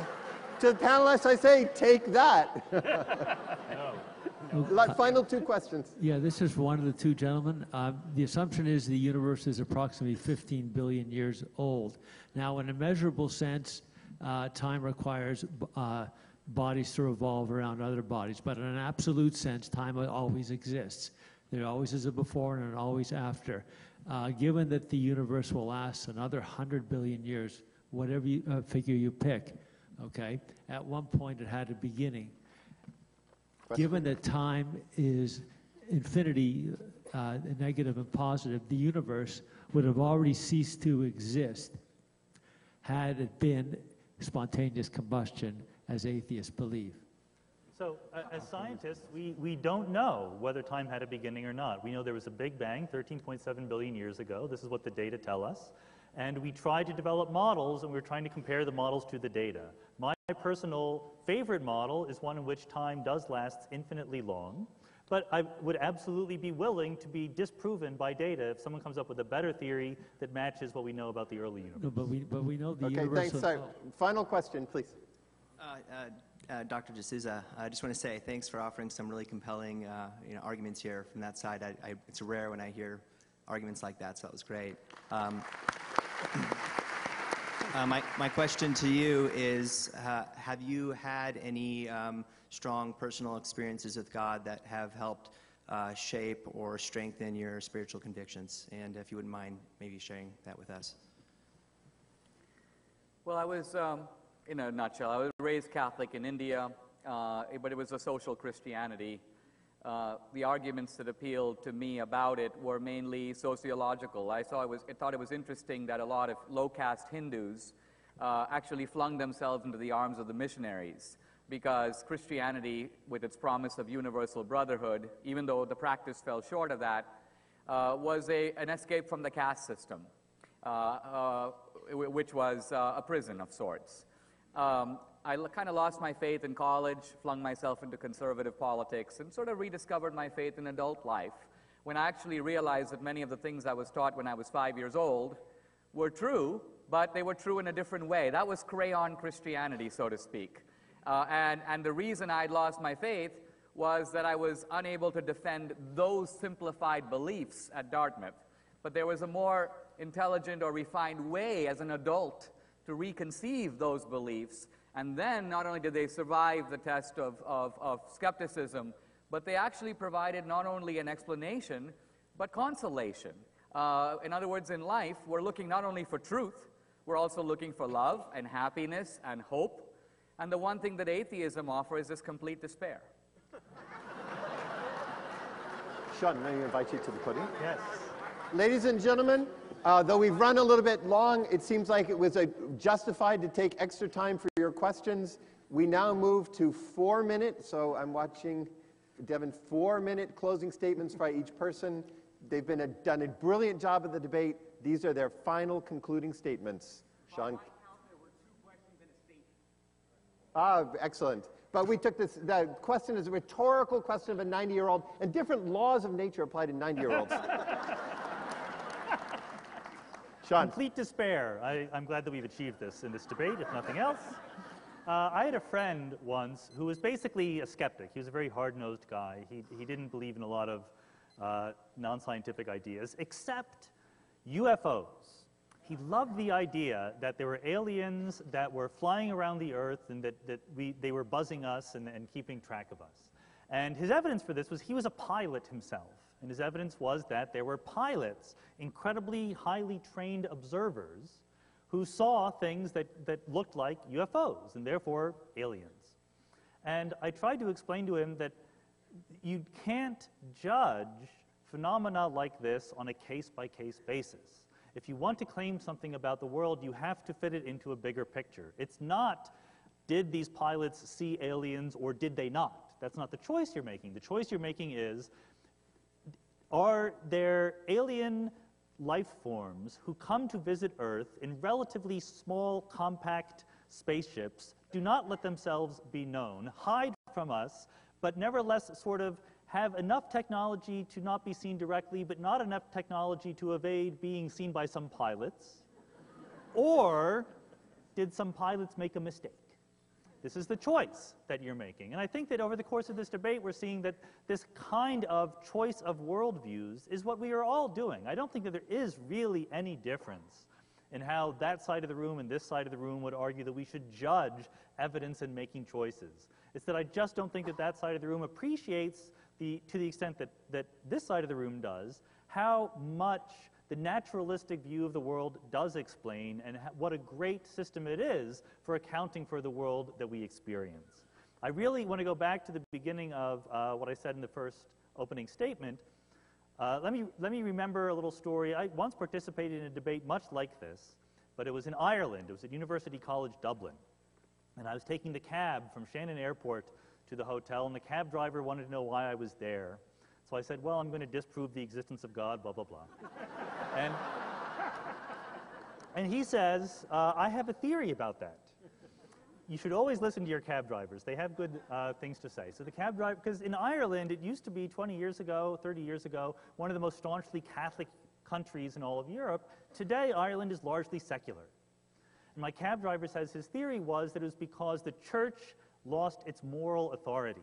panelists, I say, take that. No. Final two questions. Yeah, this is for one of the two gentlemen. The assumption is the universe is approximately 15 billion years old. Now, in a measurable sense, time requires bodies to revolve around other bodies. But in an absolute sense, time always exists. There always is a before and an always after. Given that the universe will last another 100 billion years, whatever you, figure you pick, okay? At one point it had a beginning. Given that time is infinity, negative and positive, the universe would have already ceased to exist had it been spontaneous combustion as atheists believe? So as scientists, we don't know whether time had a beginning or not. We know there was a Big Bang 13.7 billion years ago. This is what the data tell us. And we tried to develop models, and we were trying to compare the models to the data. My personal favorite model is one in which time does last infinitely long. But I would absolutely be willing to be disproven by data if someone comes up with a better theory that matches what we know about the early universe. No, but we know the universe. Thanks. So, final question, please. Dr. D'Souza, I just want to say thanks for offering some really compelling arguments here from that side. It's rare when I hear arguments like that, so that was great. My question to you is, have you had any strong personal experiences with God that have helped shape or strengthen your spiritual convictions? And if you wouldn't mind maybe sharing that with us. Well, I was... in a nutshell, I was raised Catholic in India, but it was a social Christianity. The arguments that appealed to me about it were mainly sociological. I thought it was interesting that a lot of low-caste Hindus actually flung themselves into the arms of the missionaries, because Christianity, with its promise of universal brotherhood, even though the practice fell short of that, was an escape from the caste system, which was a prison of sorts. I kind of lost my faith in college, flung myself into conservative politics, and sort of rediscovered my faith in adult life when I actually realized that many of the things I was taught when I was 5 years old were true, but they were true in a different way. That was crayon Christianity, so to speak. And the reason I'd lost my faith was that I was unable to defend those simplified beliefs at Dartmouth. But there was a more intelligent or refined way as an adult to reconceive those beliefs, and then not only did they survive the test of skepticism, but they actually provided not only an explanation, but consolation. In other words, in life, we're looking not only for truth, we're also looking for love and happiness and hope, and the one thing that atheism offers is complete despair. Sean, may we invite you to the podium? Yes. Ladies and gentlemen, though we've run a little bit long, it seems like it was justified to take extra time for your questions. We now move to 4 minutes, so I'm watching Devin, 4-minute closing statements by each person. They've been done a brilliant job of the debate. These are their final concluding statements. Sean. By my count, there were 2 questions and a statement. Ah, excellent. But we took this, the question is a rhetorical question of a 90-year-old, and different laws of nature apply to 90-year-olds. Sean. Complete despair. I'm glad that we've achieved this in this debate, if nothing else. I had a friend once who was basically a skeptic. He was a very hard-nosed guy. He didn't believe in a lot of non-scientific ideas, except UFOs. He loved the idea that there were aliens that were flying around the Earth and that they were buzzing us and keeping track of us. And his evidence for this was he was a pilot himself. And his evidence was that there were pilots, incredibly highly trained observers, who saw things that looked like UFOs, and therefore aliens. And I tried to explain to him that you can't judge phenomena like this on a case-by-case basis. If you want to claim something about the world, you have to fit it into a bigger picture. It's not, did these pilots see aliens or did they not? That's not the choice you're making. The choice you're making is, are there alien life forms who come to visit Earth in relatively small, compact spaceships, do not let themselves be known, hide from us, but nevertheless sort of have enough technology to not be seen directly, but not enough technology to evade being seen by some pilots? Or did some pilots make a mistake? This is the choice that you're making. And I think that over the course of this debate, we're seeing that this kind of choice of worldviews is what we are all doing. I don't think that there is really any difference in how that side of the room and this side of the room would argue that we should judge evidence in making choices. It's that I just don't think that that side of the room appreciates, to the extent that this side of the room does, how much the naturalistic view of the world does explain, and what a great system it is for accounting for the world that we experience. I really want to go back to the beginning of what I said in the first opening statement. Let me remember a little story. I once participated in a debate much like this, But it was in Ireland. It was at University College Dublin. And I was taking the cab from Shannon Airport to the hotel, and the cab driver wanted to know why I was there. So I said, well, I'm going to disprove the existence of God, blah, blah, blah. And he says, I have a theory about that. You should always listen to your cab drivers. They have good things to say. So the cab driver, because in Ireland, it used to be 20 years ago, 30 years ago, one of the most staunchly Catholic countries in all of Europe. Today, Ireland is largely secular. And my cab driver says his theory was that it was because the church lost its moral authority.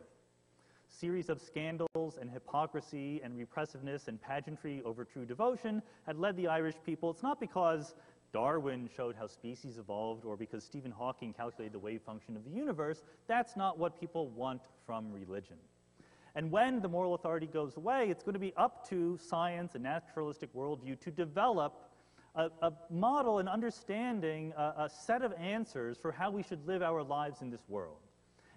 Series of scandals and hypocrisy and repressiveness and pageantry over true devotion had led the Irish people. It's not because Darwin showed how species evolved or because Stephen Hawking calculated the wave function of the universe. That's not what people want from religion. And when the moral authority goes away, it's going to be up to science and naturalistic worldview to develop a model, an understanding, a set of answers for how we should live our lives in this world.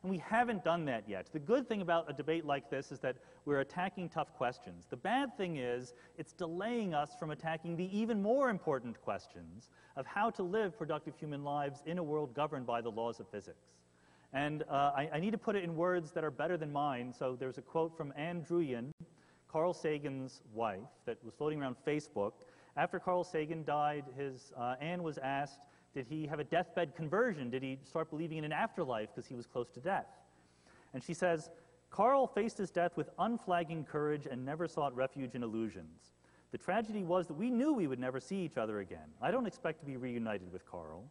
And we haven't done that yet. The good thing about a debate like this is that we're attacking tough questions. The bad thing is it's delaying us from attacking the even more important questions of how to live productive human lives in a world governed by the laws of physics. And I need to put it in words that are better than mine. So there's a quote from Anne Druyan, Carl Sagan's wife, that was floating around Facebook. After Carl Sagan died, his Anne was asked, did he have a deathbed conversion? Did he start believing in an afterlife because he was close to death? And she says, Carl faced his death with unflagging courage and never sought refuge in illusions. The tragedy was that we knew we would never see each other again. I don't expect to be reunited with Carl.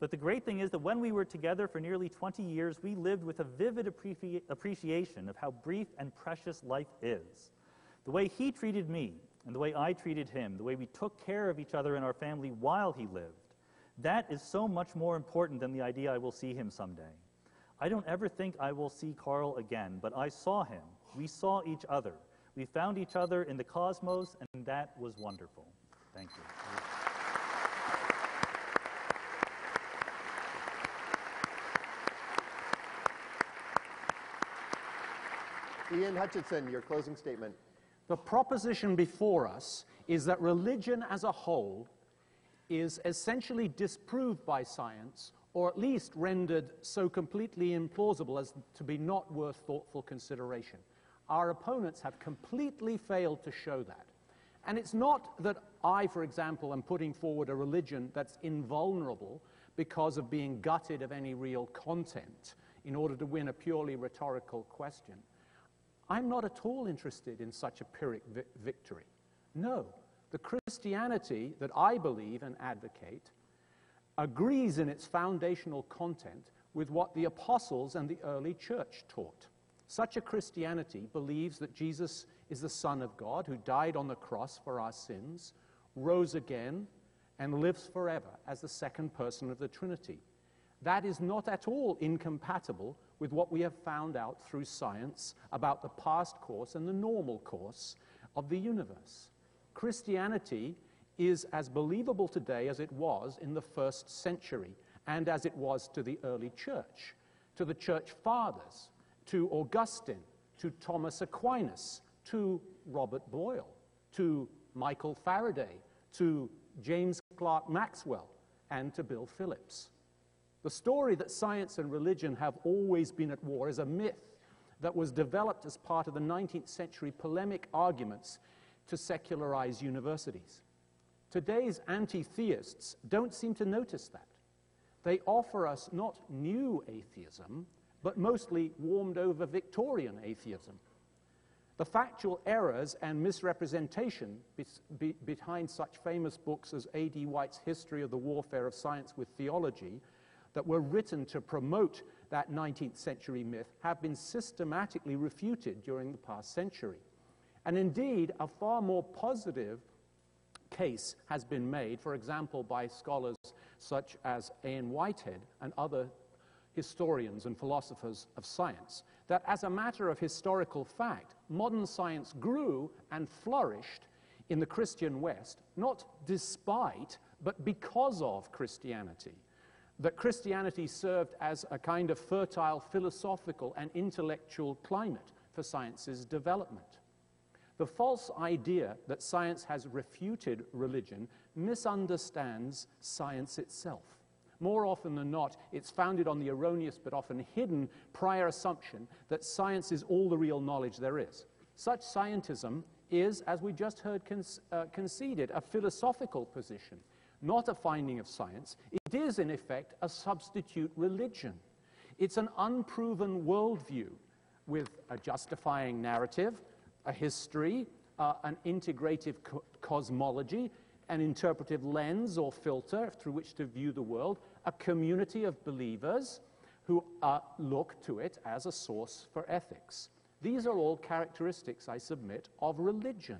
But the great thing is that when we were together for nearly 20 years, we lived with a vivid appreciation of how brief and precious life is. The way he treated me and the way I treated him, the way we took care of each other and our family while he lived, that is so much more important than the idea I will see him someday. I don't ever think I will see Carl again, but I saw him. We saw each other. We found each other in the cosmos, and that was wonderful. Thank you. Ian Hutchinson, your closing statement. The proposition before us is that religion as a whole is essentially disproved by science, or at least rendered so completely implausible as to be not worth thoughtful consideration. Our opponents have completely failed to show that. And it's not that I, for example, am putting forward a religion that's invulnerable because of being gutted of any real content in order to win a purely rhetorical question. I'm not at all interested in such a Pyrrhic victory. No. The Christianity that I believe and advocate agrees in its foundational content with what the apostles and the early church taught. Such a Christianity believes that Jesus is the Son of God who died on the cross for our sins, rose again, and lives forever as the second person of the Trinity. That is not at all incompatible with what we have found out through science about the past course and the normal course of the universe. Christianity is as believable today as it was in the first century and as it was to the early church, to the church fathers, to Augustine, to Thomas Aquinas, to Robert Boyle, to Michael Faraday, to James Clerk Maxwell, and to Bill Phillips. The story that science and religion have always been at war is a myth that was developed as part of the 19th century polemic arguments to secularize universities. Today's anti-theists don't seem to notice that. They offer us not new atheism, but mostly warmed-over Victorian atheism. The factual errors and misrepresentation behind such famous books as A.D. White's History of the Warfare of Science with Theology that were written to promote that 19th century myth have been systematically refuted during the past century. And indeed, a far more positive case has been made, for example, by scholars such as A.N. Whitehead and other historians and philosophers of science, that as a matter of historical fact, modern science grew and flourished in the Christian West, not despite, but because of Christianity. That Christianity served as a kind of fertile philosophical and intellectual climate for science's development. The false idea that science has refuted religion misunderstands science itself. More often than not, it's founded on the erroneous but often hidden prior assumption that science is all the real knowledge there is. Such scientism is, as we just heard conceded, a philosophical position, not a finding of science. It is, in effect, a substitute religion. It's an unproven worldview with a justifying narrative, a history, an integrative cosmology, an interpretive lens or filter through which to view the world, a community of believers who look to it as a source for ethics. These are all characteristics, I submit, of religion.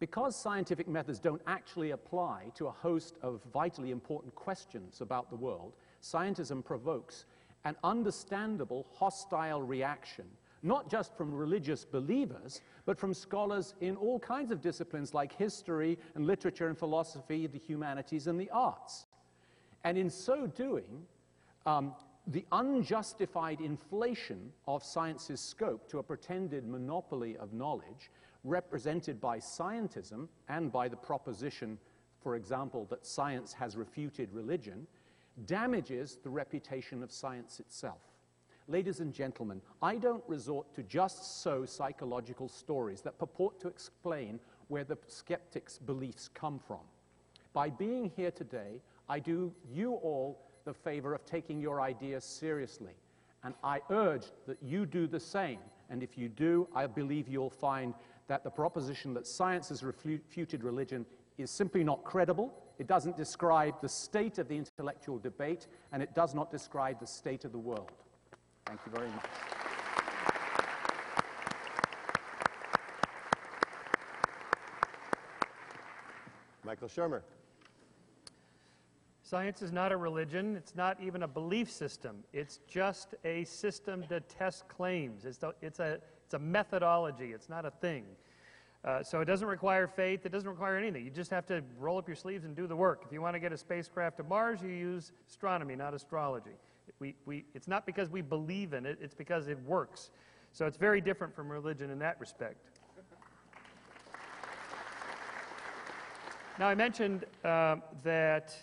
Because scientific methods don't actually apply to a host of vitally important questions about the world, scientism provokes an understandable hostile reaction, not just from religious believers, but from scholars in all kinds of disciplines like history and literature and philosophy, the humanities and the arts. And in so doing, the unjustified inflation of science's scope to a pretended monopoly of knowledge represented by scientism and by the proposition, for example, that science has refuted religion, damages the reputation of science itself. Ladies and gentlemen, I don't resort to just so psychological stories that purport to explain where the skeptics' beliefs come from. By being here today, I do you all the favor of taking your ideas seriously, and I urge that you do the same. And if you do, I believe you'll find that the proposition that science has refuted religion is simply not credible. It doesn't describe the state of the intellectual debate, and it does not describe the state of the world. Thank you very much. Michael Shermer. Science is not a religion. It's not even a belief system. It's just a system to test claims. It's a methodology. It's not a thing. So it doesn't require faith. It doesn't require anything. You just have to roll up your sleeves and do the work. If you want to get a spacecraft to Mars, you use astronomy, not astrology. It's not because we believe in it, it's because it works. So it's very different from religion in that respect. Now I mentioned that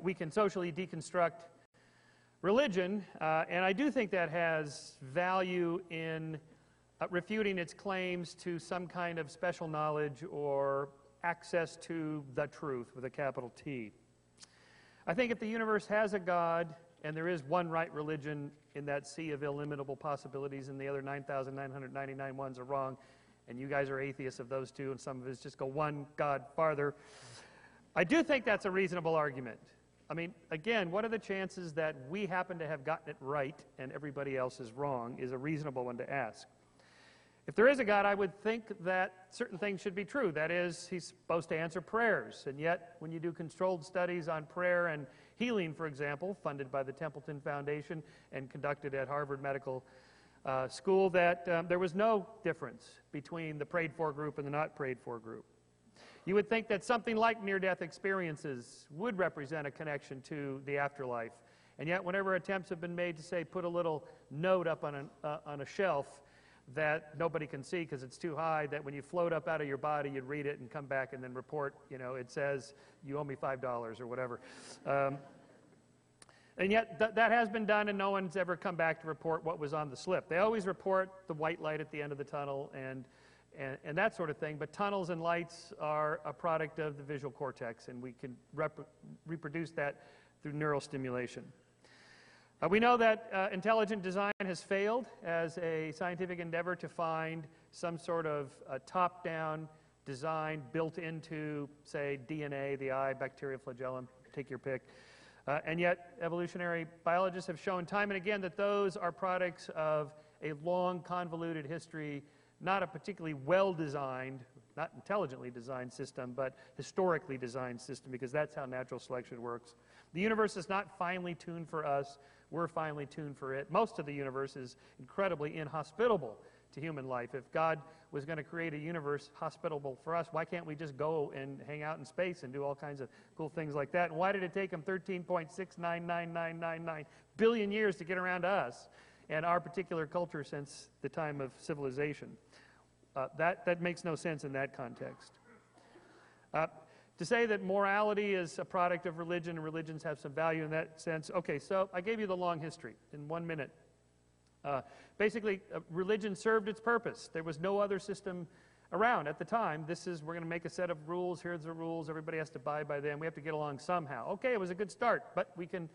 we can socially deconstruct religion, and I do think that has value in refuting its claims to some kind of special knowledge or access to the truth with a capital T. I think if the universe has a God, and there is one right religion in that sea of illimitable possibilities, and the other 9,999 ones are wrong, and you guys are atheists of those two, and some of us just go one God farther. I do think that's a reasonable argument. I mean, again, what are the chances that we happen to have gotten it right and everybody else is wrong is a reasonable one to ask. If there is a God, I would think that certain things should be true. That is, he's supposed to answer prayers, and yet when you do controlled studies on prayer and healing, for example, funded by the Templeton Foundation and conducted at Harvard Medical School, that there was no difference between the prayed-for group and the not prayed-for group. You would think that something like near-death experiences would represent a connection to the afterlife, and yet whenever attempts have been made to, say, put a little note up on a shelf that nobody can see because it's too high, that when you float up out of your body, you'd read it and come back and then report, you know, it says, you owe me $5 or whatever. And yet that has been done, and no one's ever come back to report what was on the slip. They always report the white light at the end of the tunnel and that sort of thing, but tunnels and lights are a product of the visual cortex, and we can reproduce that through neural stimulation. We know that intelligent design has failed as a scientific endeavor to find some sort of top-down design built into, say, DNA, the eye, bacterial flagellum, take your pick. And yet evolutionary biologists have shown time and again that those are products of a long, convoluted history, not a particularly well-designed, not intelligently designed system, but historically designed system, because that's how natural selection works. The universe is not finely tuned for us. We're finely tuned for it. Most of the universe is incredibly inhospitable to human life. If God was going to create a universe hospitable for us, why can't we just go and hang out in space and do all kinds of cool things like that? And why did it take him 13.699999 billion years to get around to us and our particular culture since the time of civilization? That makes no sense in that context. To say that morality is a product of religion and religions have some value in that sense, okay, so I gave you the long history in 1 minute. Basically, religion served its purpose. There was no other system around at the time. This is, we're going to make a set of rules, here's the rules, everybody has to abide by them, we have to get along somehow. Okay, it was a good start, but we can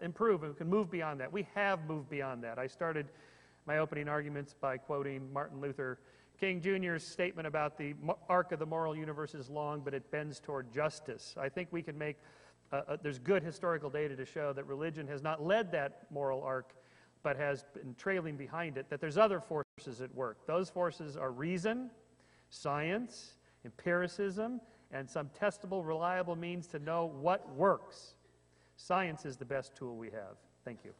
improve and we can move beyond that. We have moved beyond that. I started my opening arguments by quoting Martin Luther King Jr.'s statement about the arc of the moral universe is long, but it bends toward justice. I think we can make, there's good historical data to show that religion has not led that moral arc, but has been trailing behind it, that there's other forces at work. Those forces are reason, science, empiricism, and some testable, reliable means to know what works. Science is the best tool we have. Thank you.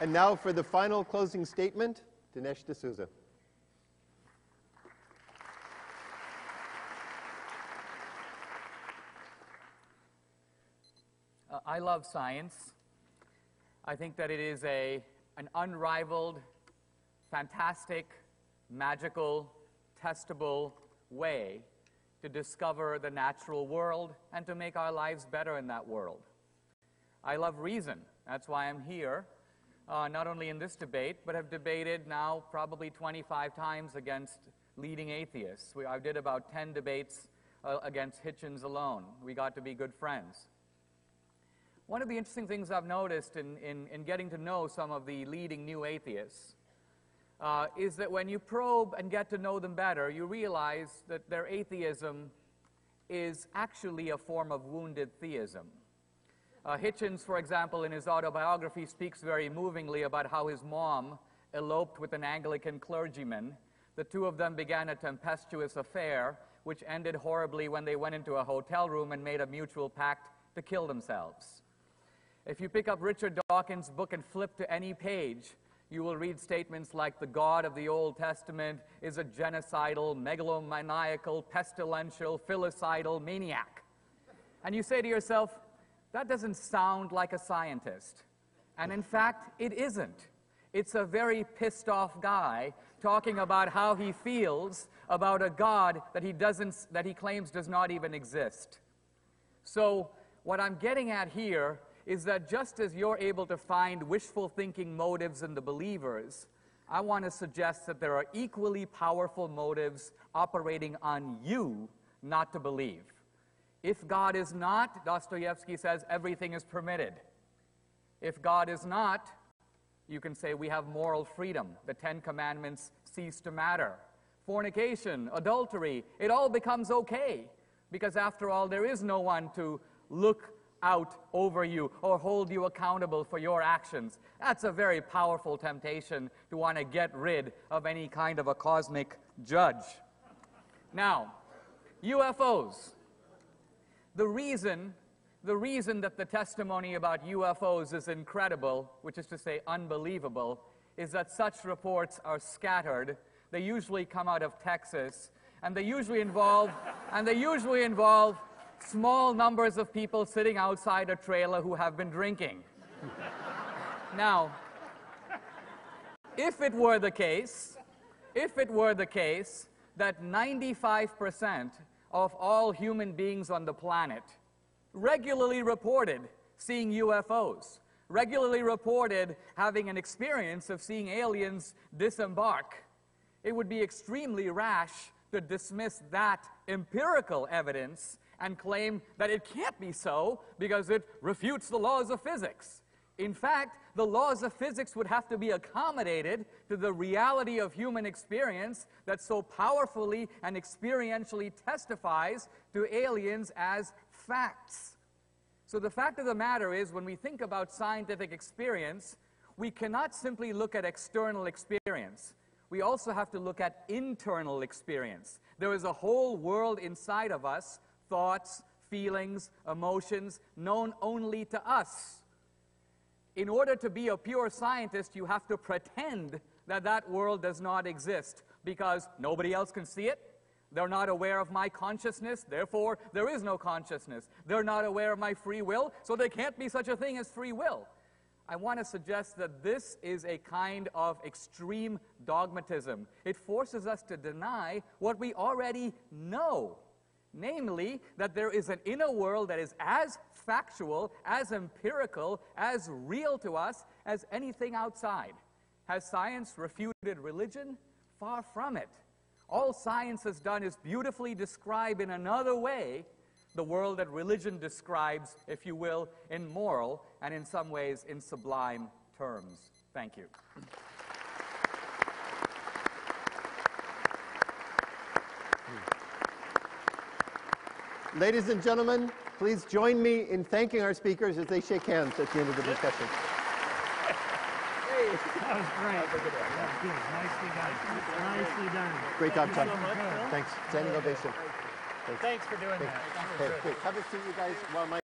And now for the final closing statement, Dinesh D'Souza. I love science. I think that it is an unrivaled, fantastic, magical, testable way to discover the natural world and to make our lives better in that world. I love reason. That's why I'm here. Not only in this debate, but have debated now probably 25 times against leading atheists. I did about 10 debates against Hitchens alone. We got to be good friends. One of the interesting things I've noticed in getting to know some of the leading new atheists is that when you probe and get to know them better, you realize that their atheism is actually a form of wounded theism. Hitchens, for example, in his autobiography speaks very movingly about how his mom eloped with an Anglican clergyman. The two of them began a tempestuous affair, which ended horribly when they went into a hotel room and made a mutual pact to kill themselves. If you pick up Richard Dawkins' book and flip to any page, you will read statements like the God of the Old Testament is a genocidal, megalomaniacal, pestilential, filicidal maniac. And you say to yourself, that doesn't sound like a scientist. And in fact, it isn't. It's a very pissed off guy talking about how he feels about a God that he claims does not even exist. So what I'm getting at here is that just as you're able to find wishful thinking motives in the believers, I want to suggest that there are equally powerful motives operating on you not to believe. If God is not, Dostoevsky says, everything is permitted. If God is not, you can say we have moral freedom. The Ten Commandments cease to matter. Fornication, adultery, it all becomes okay. Because after all, there is no one to look out over you or hold you accountable for your actions. That's a very powerful temptation to want to get rid of any kind of a cosmic judge. Now, UFOs. The reason that the testimony about UFOs is incredible, which is to say unbelievable, is that such reports are scattered. They usually come out of Texas, and they usually involve, small numbers of people sitting outside a trailer who have been drinking. Now, if it were the case that 95% of all human beings on the planet regularly reported seeing UFOs, regularly reported having an experience of seeing aliens disembark, it would be extremely rash to dismiss that empirical evidence and claim that it can't be so because it refutes the laws of physics. In fact, the laws of physics would have to be accommodated to the reality of human experience that so powerfully and experientially testifies to aliens as facts. So the fact of the matter is, when we think about scientific experience, we cannot simply look at external experience. We also have to look at internal experience. There is a whole world inside of us, thoughts, feelings, emotions, known only to us. In order to be a pure scientist, you have to pretend that that world does not exist because nobody else can see it, They're not aware of my consciousness, therefore there is no consciousness. They're not aware of my free will, so there can't be such a thing as free will. I want to suggest that this is a kind of extreme dogmatism. It forces us to deny what we already know, namely that there is an inner world that is as factual, as empirical, as real to us as anything outside. Has science refuted religion? Far from it. All science has done is beautifully describe in another way the world that religion describes, if you will, in moral and in some ways in sublime terms. Thank you. Ladies and gentlemen, please join me in thanking our speakers as they shake hands at the end of the discussion. That was great. That was good. Nicely done. Nicely done. Great job, Tom. Thanks. Standing ovation. Thanks for doing that. Have a seat, you guys, while my